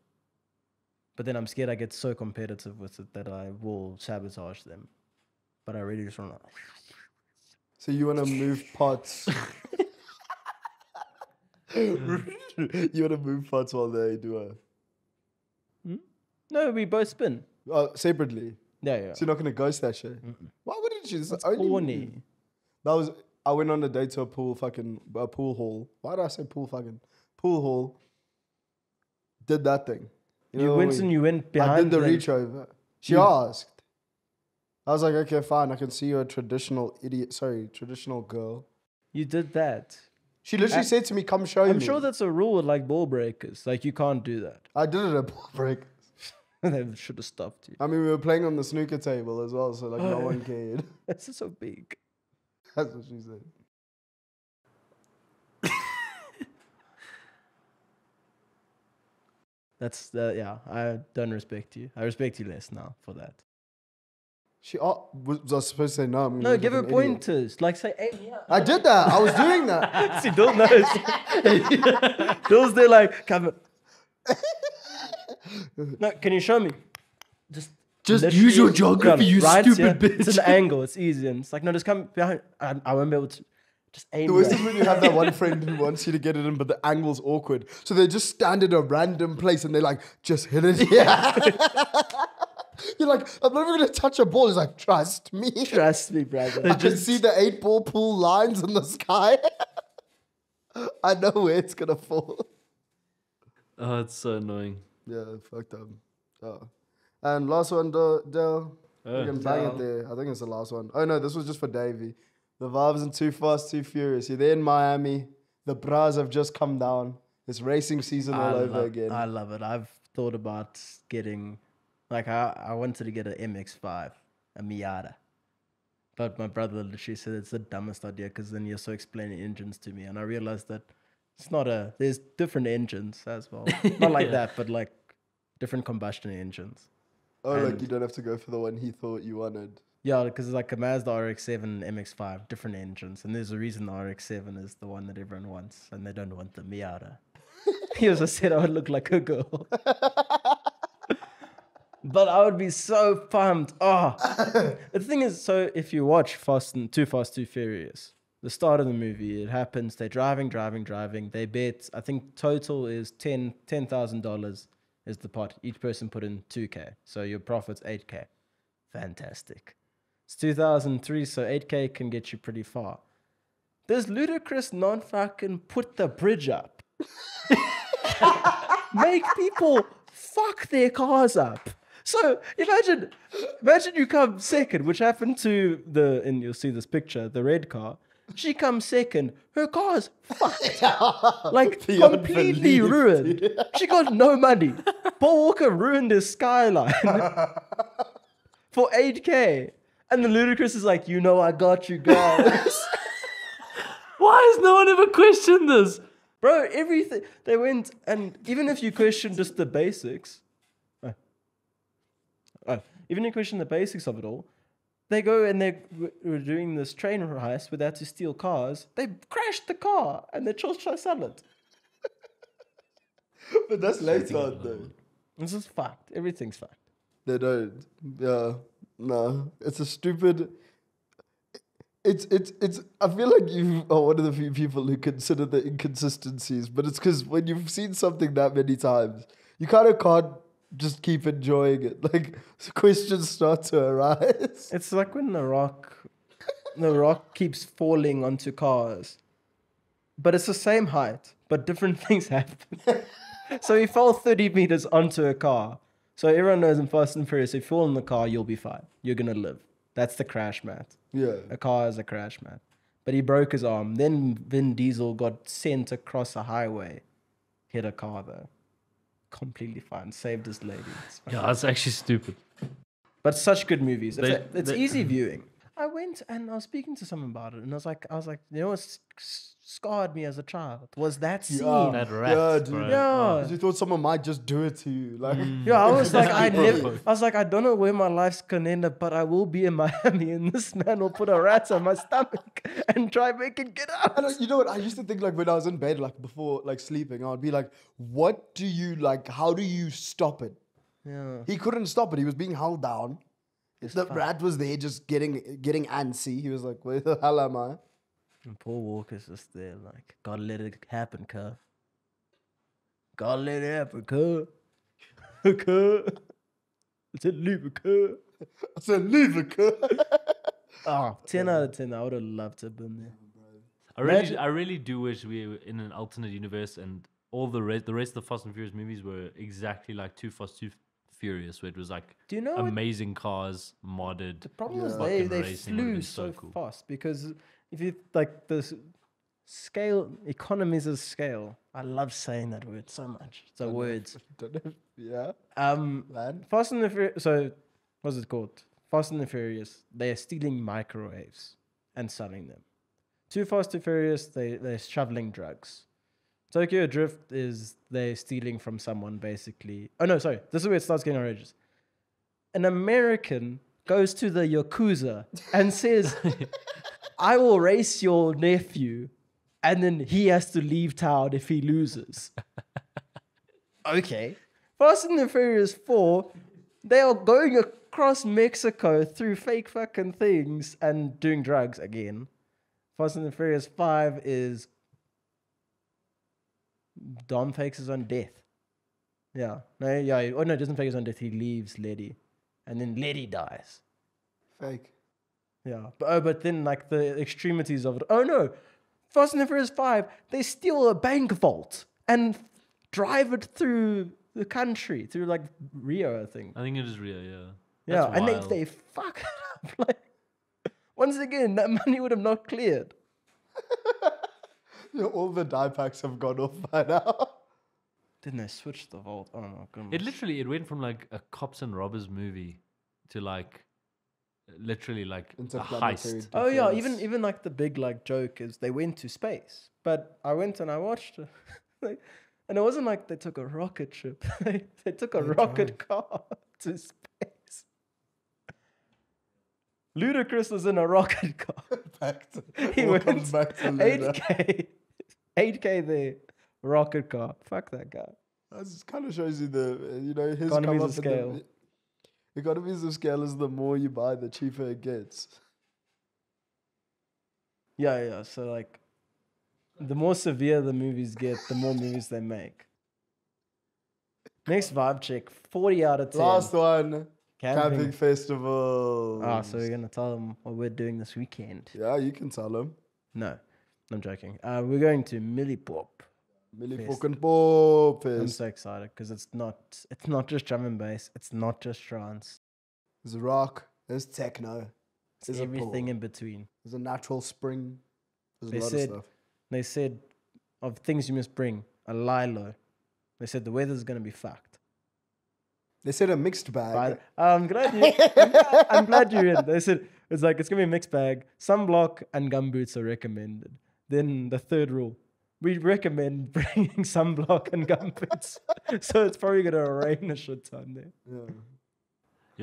But then I'm scared I get so competitive with it that I will sabotage them. But I really just want to... So you want to move pots. You want to move pots while they do a... Hmm? No, we both spin. Oh, separately? Yeah, yeah. So you're not going to ghost that shit? Mm-mm. Why wouldn't you? That's corny. That was... I went on a date to a pool fucking... A pool hall. Why did I say pool fucking... Pool hall. Did that thing. You, you know went and we, you went behind... I did the reach over. She you, asked. I was like, okay, fine. I can see you're a traditional idiot. Sorry, traditional girl. You did that. She literally I, said to me, come show I'm me. I'm sure that's a rule with like ball breakers. Like you can't do that. I did it at ball breakers. They should have stopped you. I mean, we were playing on the snooker table as well. So like oh, no one cared. That's so big. That's what she said. That's the, yeah, I don't respect you. I respect you less now for that. She oh, was, was I supposed to say no? I'm no, give her pointers. Idiot. Like say, hey, yeah. I did that. I was doing that. See, Bill knows. Bill's there like, come. No, can you show me? Just, just use your geography, you right, stupid yeah. bitch. It's an angle. It's easy. And it's like, no, just come behind. I, I won't be able to. Just aim. The worst is when you have that one friend who wants you to get it in, but the angle's awkward. So they just stand in a random place and they're like, just hit it. Yeah. You're like, I'm never going to touch a ball. He's like, trust me. Trust me, brother. I can see the eight ball pool lines in the sky. I know where it's going to fall. Oh, it's so annoying. Yeah, fucked up. Oh. And last one, Del. Oh, you can bang it there. I think it's the last one. Oh, no, this was just for Davey. The vibes are too fast, too furious. You're there in Miami. The bras have just come down. It's racing season all over again. I love it. I've thought about getting... Like, I, I wanted to get an M X five, a Miata. But my brother literally said it's the dumbest idea because then you're so explaining engines to me. And I realized that it's not a... There's different engines as well. Not like yeah. that, but like different combustion engines. Oh, and like you don't have to go for the one he thought you wanted. Yeah, because it's like a Mazda R X seven and M X five, different engines. And there's a reason the R X seven is the one that everyone wants and they don't want the Miata. He also said I would look like a girl. But I would be so pumped. Oh, the thing is, so if you watch Fast and Too Fast, Too Furious, the start of the movie, it happens. They're driving, driving, driving. They bet. I think total is ten ten thousand dollars is the pot. Each person put in two k, so your profit's eight k. Fantastic. It's two thousand three, so eight k can get you pretty far. This ludicrous non-fucking put the bridge up. Make people fuck their cars up. So imagine, imagine you come second, which happened to the, and you'll see this picture, the red car. She comes second. Her car's fucked. Like completely ruined. She got no money. Paul Walker ruined his skyline for eight K. And the ludicrous is like, you know, I got you guys. Why has no one ever questioned this? Bro, everything, they went, and even if you question just the basics, Oh, even in question the basics of it all, they go and they were doing this train heist without to steal cars. They crashed the car and they chose to sell it. But that's later on though. This is fucked. Everything's fucked. They don't. Yeah. No. It's a stupid. It's it's it's. I feel like you are one of the few people who consider the inconsistencies, but it's because when you've seen something that many times, you kind of can't just keep enjoying it. Like, questions start to arise. It's like when the rock, the rock keeps falling onto cars. but it's the same height, but different things happen. So he fell thirty meters onto a car. So everyone knows in Fast and Furious, if you fall in the car, you'll be fine. You're going to live. That's the crash mat. Yeah. A car is a crash mat. But he broke his arm. Then Vin Diesel got sent across a highway, hit a car though. Completely fine. Saved his lady. Yeah, that's actually stupid. But such good movies. It's, they, a, it's they, easy viewing. I went and I was speaking to someone about it, and I was like, I was like, you know what scarred me as a child was that scene. Yeah, that rat, yeah dude. Yeah. You thought someone might just do it to you, like. Mm. Yeah, I was like, I never. I was like, I don't know where my life's gonna end up, but I will be in Miami, and this man will put a rat on my stomach and try make it get out. And you know what? I used to think, like, when I was in bed, like before, like sleeping, I would be like, what do you like? How do you stop it? Yeah. He couldn't stop it. He was being held down. It's the fun. Rat was there just getting getting antsy. He was like, where the hell am I? And Paul Walker's just there like, gotta let it happen, cuh. Gotta let it happen, cuh. Cuh. I said leave it, cuh. I said leave it, cuh. Oh, ten out of ten. I would have loved to have been there. I really, I really do wish we were in an alternate universe and all the, re the rest of the Fast and Furious movies were exactly like Too Fast, Too Furious, where it was like, do you know, amazing cars modded. The problem is they they flew so, so cool. fast because if you like the scale, economies of scale. I love saying that word so much. It's a word. Yeah. Um. Man. Fast and the Furious. So, what's it called? Fast and the Furious. They are stealing microwaves and selling them. Too Fast, Too Furious. They they're shoveling drugs. Tokyo Drift is they're stealing from someone, basically. Oh, no, sorry. This is where it starts getting outrageous. An American goes to the Yakuza and says, I will race your nephew, and then he has to leave town if he loses. Okay. Fast and the Furious four, they are going across Mexico through fake fucking things and doing drugs again. Fast and the Furious five is... Dom fakes his own death. Yeah. No, yeah. Oh, no, he doesn't fake his own death. He leaves Letty. And then Letty dies. Fake. Yeah. But, oh, but then, like, the extremities of it. Oh, no. Fast and the Furious five, they steal a bank vault and drive it through the country, through, like, Rio, I think. I think it is Rio, yeah. Yeah, that's and wild. they, they fuck it up. Like, once again, that money would have not cleared. All the die packs have gone off by now. Didn't they switch the vault? Oh my goodness. It literally, it went from like a cops and robbers movie to like, literally like a heist. Oh yeah, even, even like the big like joke is they went to space. But I went and I watched it. Like, and it wasn't like they took a rocket ship. they, they took a they rocket died. car to space. Ludacris was in a rocket car. back to, he went back to eight K. eight K there, rocket car. Fuck that guy. That kind of shows you the, you know, his economies of scale. The economies of scale is the more you buy, the cheaper it gets. Yeah, yeah. So like, the more severe the movies get, the more movies they make. Next vibe check, forty out of ten. Last one. Camping, Camping festival. Ah, so we're gonna tell them what we're doing this weekend. Yeah, you can tell them. No. I'm joking. Uh, we're going to Millipop. Millipop and Pop. I'm so excited because it's not it's not just drum and bass. It's not just trance. There's rock. There's techno. There's everything in between. There's a natural spring. There's a lot of stuff. They said of things you must bring, a lilo. They said the weather's going to be fucked. They said a mixed bag. But, uh, I'm glad you. I'm, glad, I'm glad you read. They said it's like it's going to be a mixed bag. Sunblock and gumboots are recommended. Then the third rule, we recommend bringing sunblock and gumboots. So it's probably going to rain a shit ton there. Yeah.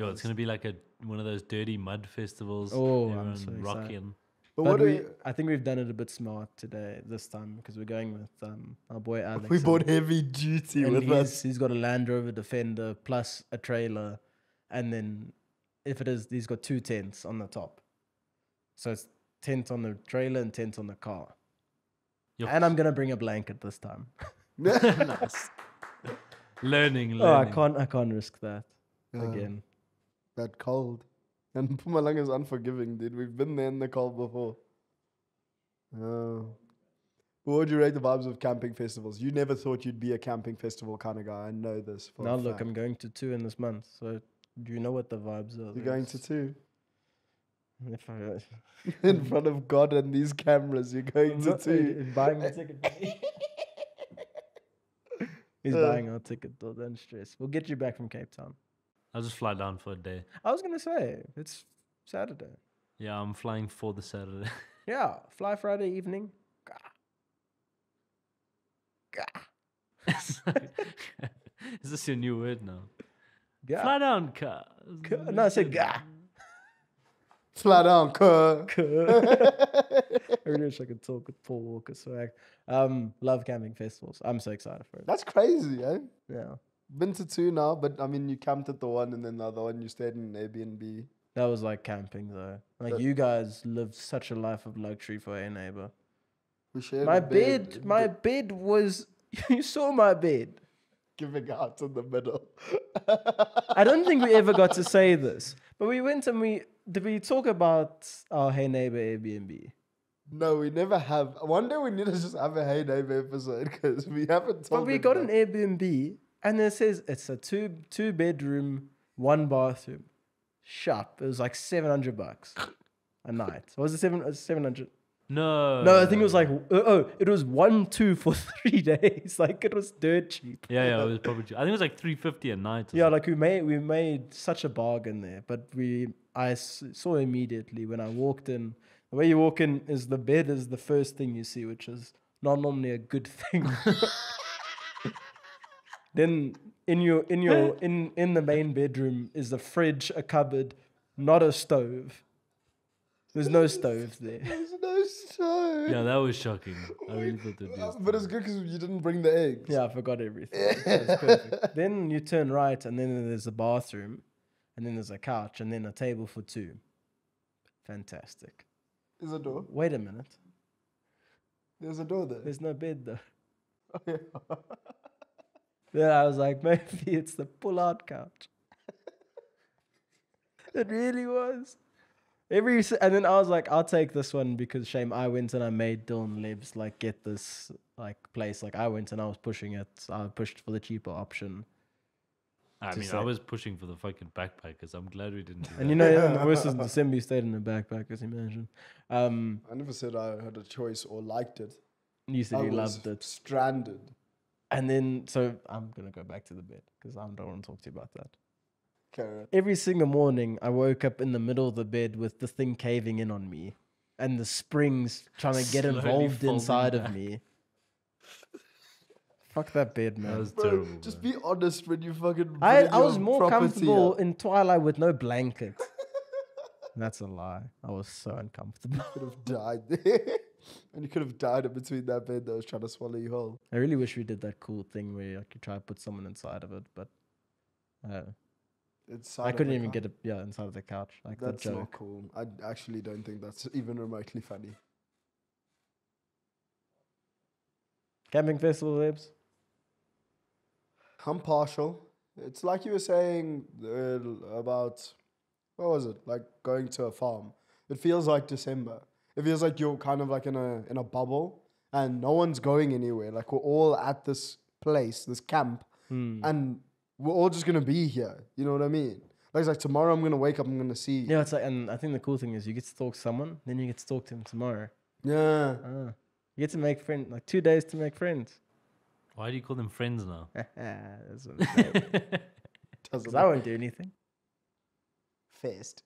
Yo, it's going to be like a one of those dirty mud festivals. Oh, I'm so rocking. But, but what we, I think we've done it a bit smart today, this time, because we're going with um, our boy Alex. We bought heavy duty with he's, us. He's got a Land Rover Defender plus a trailer. And then if it is, he's got two tents on the top. So it's tent on the trailer and tent on the car. Yep. And I'm going to bring a blanket this time. Nice. learning, learning. Oh, I can't, I can't risk that uh, again. That cold. And Mpumalanga is unforgiving, dude. We've been there in the cold before. Uh, What would you rate the vibes of camping festivals? You never thought you'd be a camping festival kind of guy. I know this. For now look, fact. I'm going to two in this month. So do you know what the vibes are? You're there's? Going to two? If I in front of God and these cameras, you're going to two. He's buying a ticket. He's uh, buying our ticket though, don't stress. We'll get you back from Cape Town. I'll just fly down for a day. I was going to say, it's Saturday. Yeah, I'm flying for the Saturday. Yeah, fly Friday evening. Is this your new word now? Gah. Fly down, car. No, I said gah. Fly down, car. I really wish I could talk with Paul Walker swag. Um, love camping festivals. I'm so excited for it. That's crazy, eh? Yeah. Been to two now, but I mean, you camped at the one and then the other one you stayed in an Airbnb. That was like camping though. Like but you guys lived such a life of luxury for a neighbor. We shared my bed. bed. My bed was. You saw my bed. Giving out in the middle. I don't think we ever got to say this, but we went and we did. We talk about our Hey Neighbor Airbnb. No, we never have. One day we need to just have a Hey Neighbor episode because we haven't talked. But we got about. an Airbnb and it says it's a two two bedroom, one bathroom. Shop. It was like seven hundred bucks a night. Was it seven? Seven hundred. No. No, I think it was like, oh, it was one, two for three days. Like, it was dirt cheap. Yeah, yeah, it was probably cheap. I think it was like three fifty a night. Yeah, something. Like we made we made such a bargain there. But we, I saw immediately when I walked in, the way you walk in is the bed is the first thing you see, which is not normally a good thing. Then in your, in your, in, in the main bedroom is the fridge, a cupboard, not a stove. There's no stove there. There's no stove. Yeah, that was shocking. I really thought there'd be a stove. But it's good because you didn't bring the eggs. Yeah, I forgot everything. That's perfect. Then you turn right, and then there's a bathroom, and then there's a couch, and then a table for two. Fantastic. There's a door. Wait a minute. There's a door there. There's no bed though. Oh, yeah. Then I was like, maybe it's the pull-out couch. It really was. Every and then I was like, I'll take this one because shame I went and I made Dylan Lebs like get this like place. Like I went and I was pushing it. I pushed for the cheaper option. I mean, say. I was pushing for the fucking backpackers. I'm glad we didn't. Do and that. You know, yeah, the worst is December you stayed in the backpackers. Imagine. Um, I never said I had a choice or liked it. You said I you was loved it. Stranded. And then so I'm gonna go back to the bed because I don't want to talk to you about that. Every single morning, I woke up in the middle of the bed with the thing caving in on me and the springs trying to get Slowly involved inside back. of me. Fuck that bed, man. That was Bro, terrible. Just man. be honest when you fucking. I, I was more comfortable up. in twilight with no blanket. That's a lie. I was so uncomfortable. You could have died there. And you could have died in between that bed that was trying to swallow you whole. I really wish we did that cool thing where like, you try to put someone inside of it, but. Uh, Inside I couldn't even couch. get a yeah inside of the couch. Like that's that joke. Not cool. I actually don't think that's even remotely funny. Camping festival vibes. I'm partial. It's like you were saying uh, about what was it? Like going to a farm. It feels like December. It feels like you're kind of like in a in a bubble, and no one's going anywhere. Like we're all at this place, this camp, hmm. and. We're all just going to be here. You know what I mean? Like, it's like tomorrow I'm going to wake up, I'm going to see. Yeah, it's like, and I think the cool thing is you get to talk to someone, then you get to talk to him tomorrow. Yeah. Ah, you get to make friends, like two days to make friends. Why do you call them friends now? That's what I'm saying. Because I won't do anything. Fest.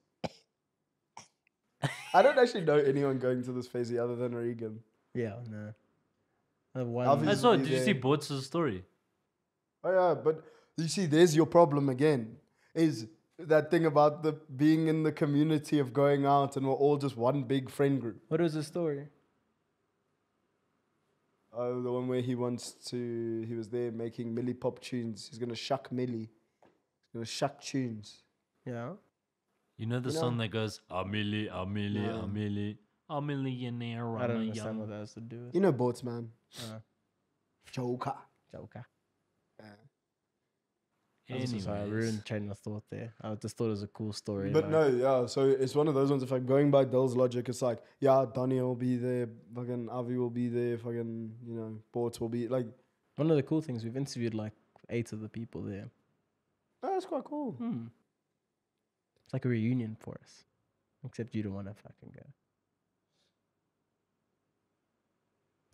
I don't actually know anyone going to this fest other than Regan. Yeah, no. Uh, one I saw, did there. you see Bortz's story? Oh, yeah, but... You see, there's your problem again, is that thing about the being in the community of going out and we're all just one big friend group. What was the story? Oh, the one where he wants to, he was there making Millie Pop tunes. He's going to shuck Millie. He's going to shuck tunes. Yeah. You know the you know? song that goes, "A Millie, a Millie, yeah. a Millie, a millionaire, I'm I don't understand what that has to do with. You know Boats, man. Uh. Joker. Joker. Yeah. Anyways. I'm so sorry, I ruined train of thought there. I just thought it was a cool story. But like, no, yeah, so it's one of those ones, if I'm going by Dill's logic, it's like, yeah, Donnie will be there, fucking Avi will be there, fucking, you know, Borts will be, like. One of the cool things, we've interviewed like eight of the people there. Oh, that's quite cool. Hmm. It's like a reunion for us. Except you don't want to fucking go.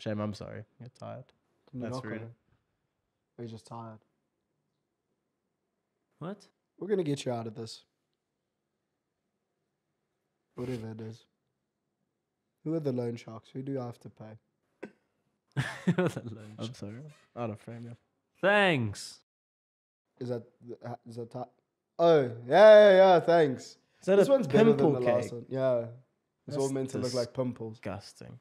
Shame, I'm sorry. You're tired. You're That's rude. Are you just tired? What? We're going to get you out of this. Whatever it is. Who are the loan sharks? Who do I have to pay? Who are the loan sharks? I'm sorry. Out of frame, yeah. Thanks. Is that... Is that... T- oh, yeah, yeah, yeah, thanks. Is that this a one's pimple better than the cake? Last one. Yeah. It's That's all meant to look like pimples. Disgusting.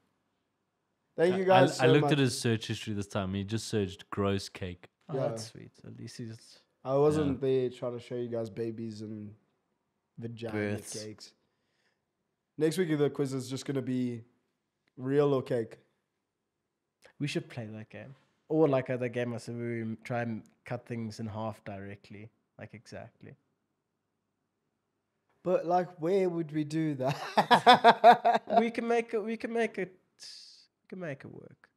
Thank you guys. I, so I looked much. at his search history this time. He just searched gross cake. Oh, yeah. That's sweet. At least he's. I wasn't yeah. there trying to show you guys babies and vagina Births. cakes. Next week, the quiz is just going to be real or cake. We should play that game. Or like other game, I said, we try and cut things in half directly. Like, exactly. But, like, where would we do that? we can make it. We can make it. Can make it work.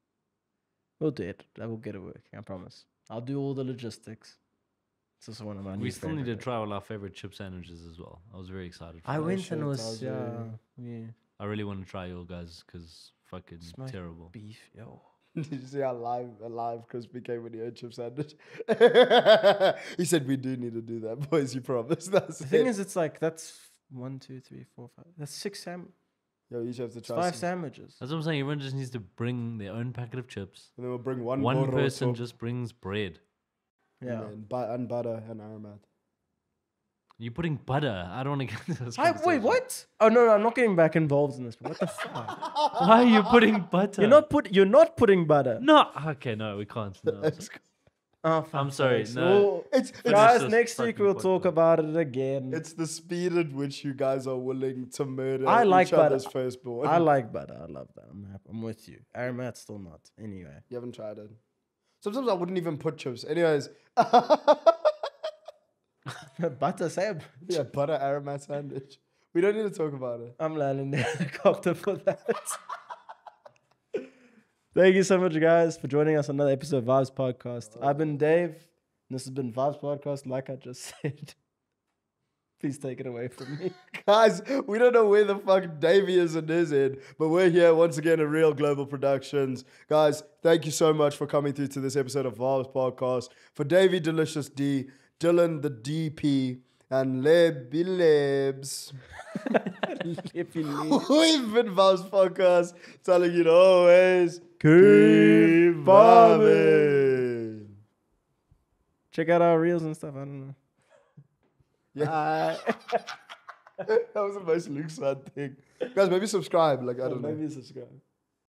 We'll do it. I will get it working. I promise. I'll do all the logistics. It's also one of my. We still need to try all our favorite chip sandwiches as well. I was very excited. For I that. went Those and was yeah, uh, yeah. I really want to try y'all guys because fucking terrible beef, yo. Did you see how live alive Chris became when he ate chip sandwich? He said, "We do need to do that, boys. You promised." That's the it. thing is, it's like that's one, two, three, four, five. That's six sandwiches. Yo, each have to try five sandwiches. That's what I'm saying. Everyone just needs to bring their own packet of chips. And then we'll bring one. One person top. just brings bread. Yeah, and, then, and butter and aromat. You're putting butter. I don't want to get this. I, wait, what? Oh no, no, I'm not getting back involved in this. What the fuck? Why are you putting butter? You're not put. You're not putting butter. No. Okay, no, we can't. No, I'm sorry. Oh, I'm sorry. No. Well, it's, it's guys, next week we'll talk about it again. It's the speed at which you guys are willing to murder I like each butter. other's firstborn. I like butter. I love that. I'm happy. I'm with you. Aromat's still not. Anyway. You haven't tried it. Sometimes I wouldn't even put chips. Anyways. Butter sandwich. Yeah, butter aromat sandwich. We don't need to talk about it. I'm landing the helicopter for that. Thank you so much, guys, for joining us on another episode of Vibes Podcast. I've been Dave, and this has been Vibes Podcast, like I just said. Please take it away from me. Guys, we don't know where the fuck Davey is in his head, but we're here once again at Real Global Productions. Guys, thank you so much for coming through to this episode of Vibes Podcast. For Davey Delicious D, Dylan the D P, and Lebby Lebs. We've been Vibes Podcast, telling you to always... Keep vibing. Check out our reels and stuff. I don't know. Yeah, uh, that was the most Luke sad thing. Guys, maybe subscribe. Like I don't yeah, know. Maybe subscribe.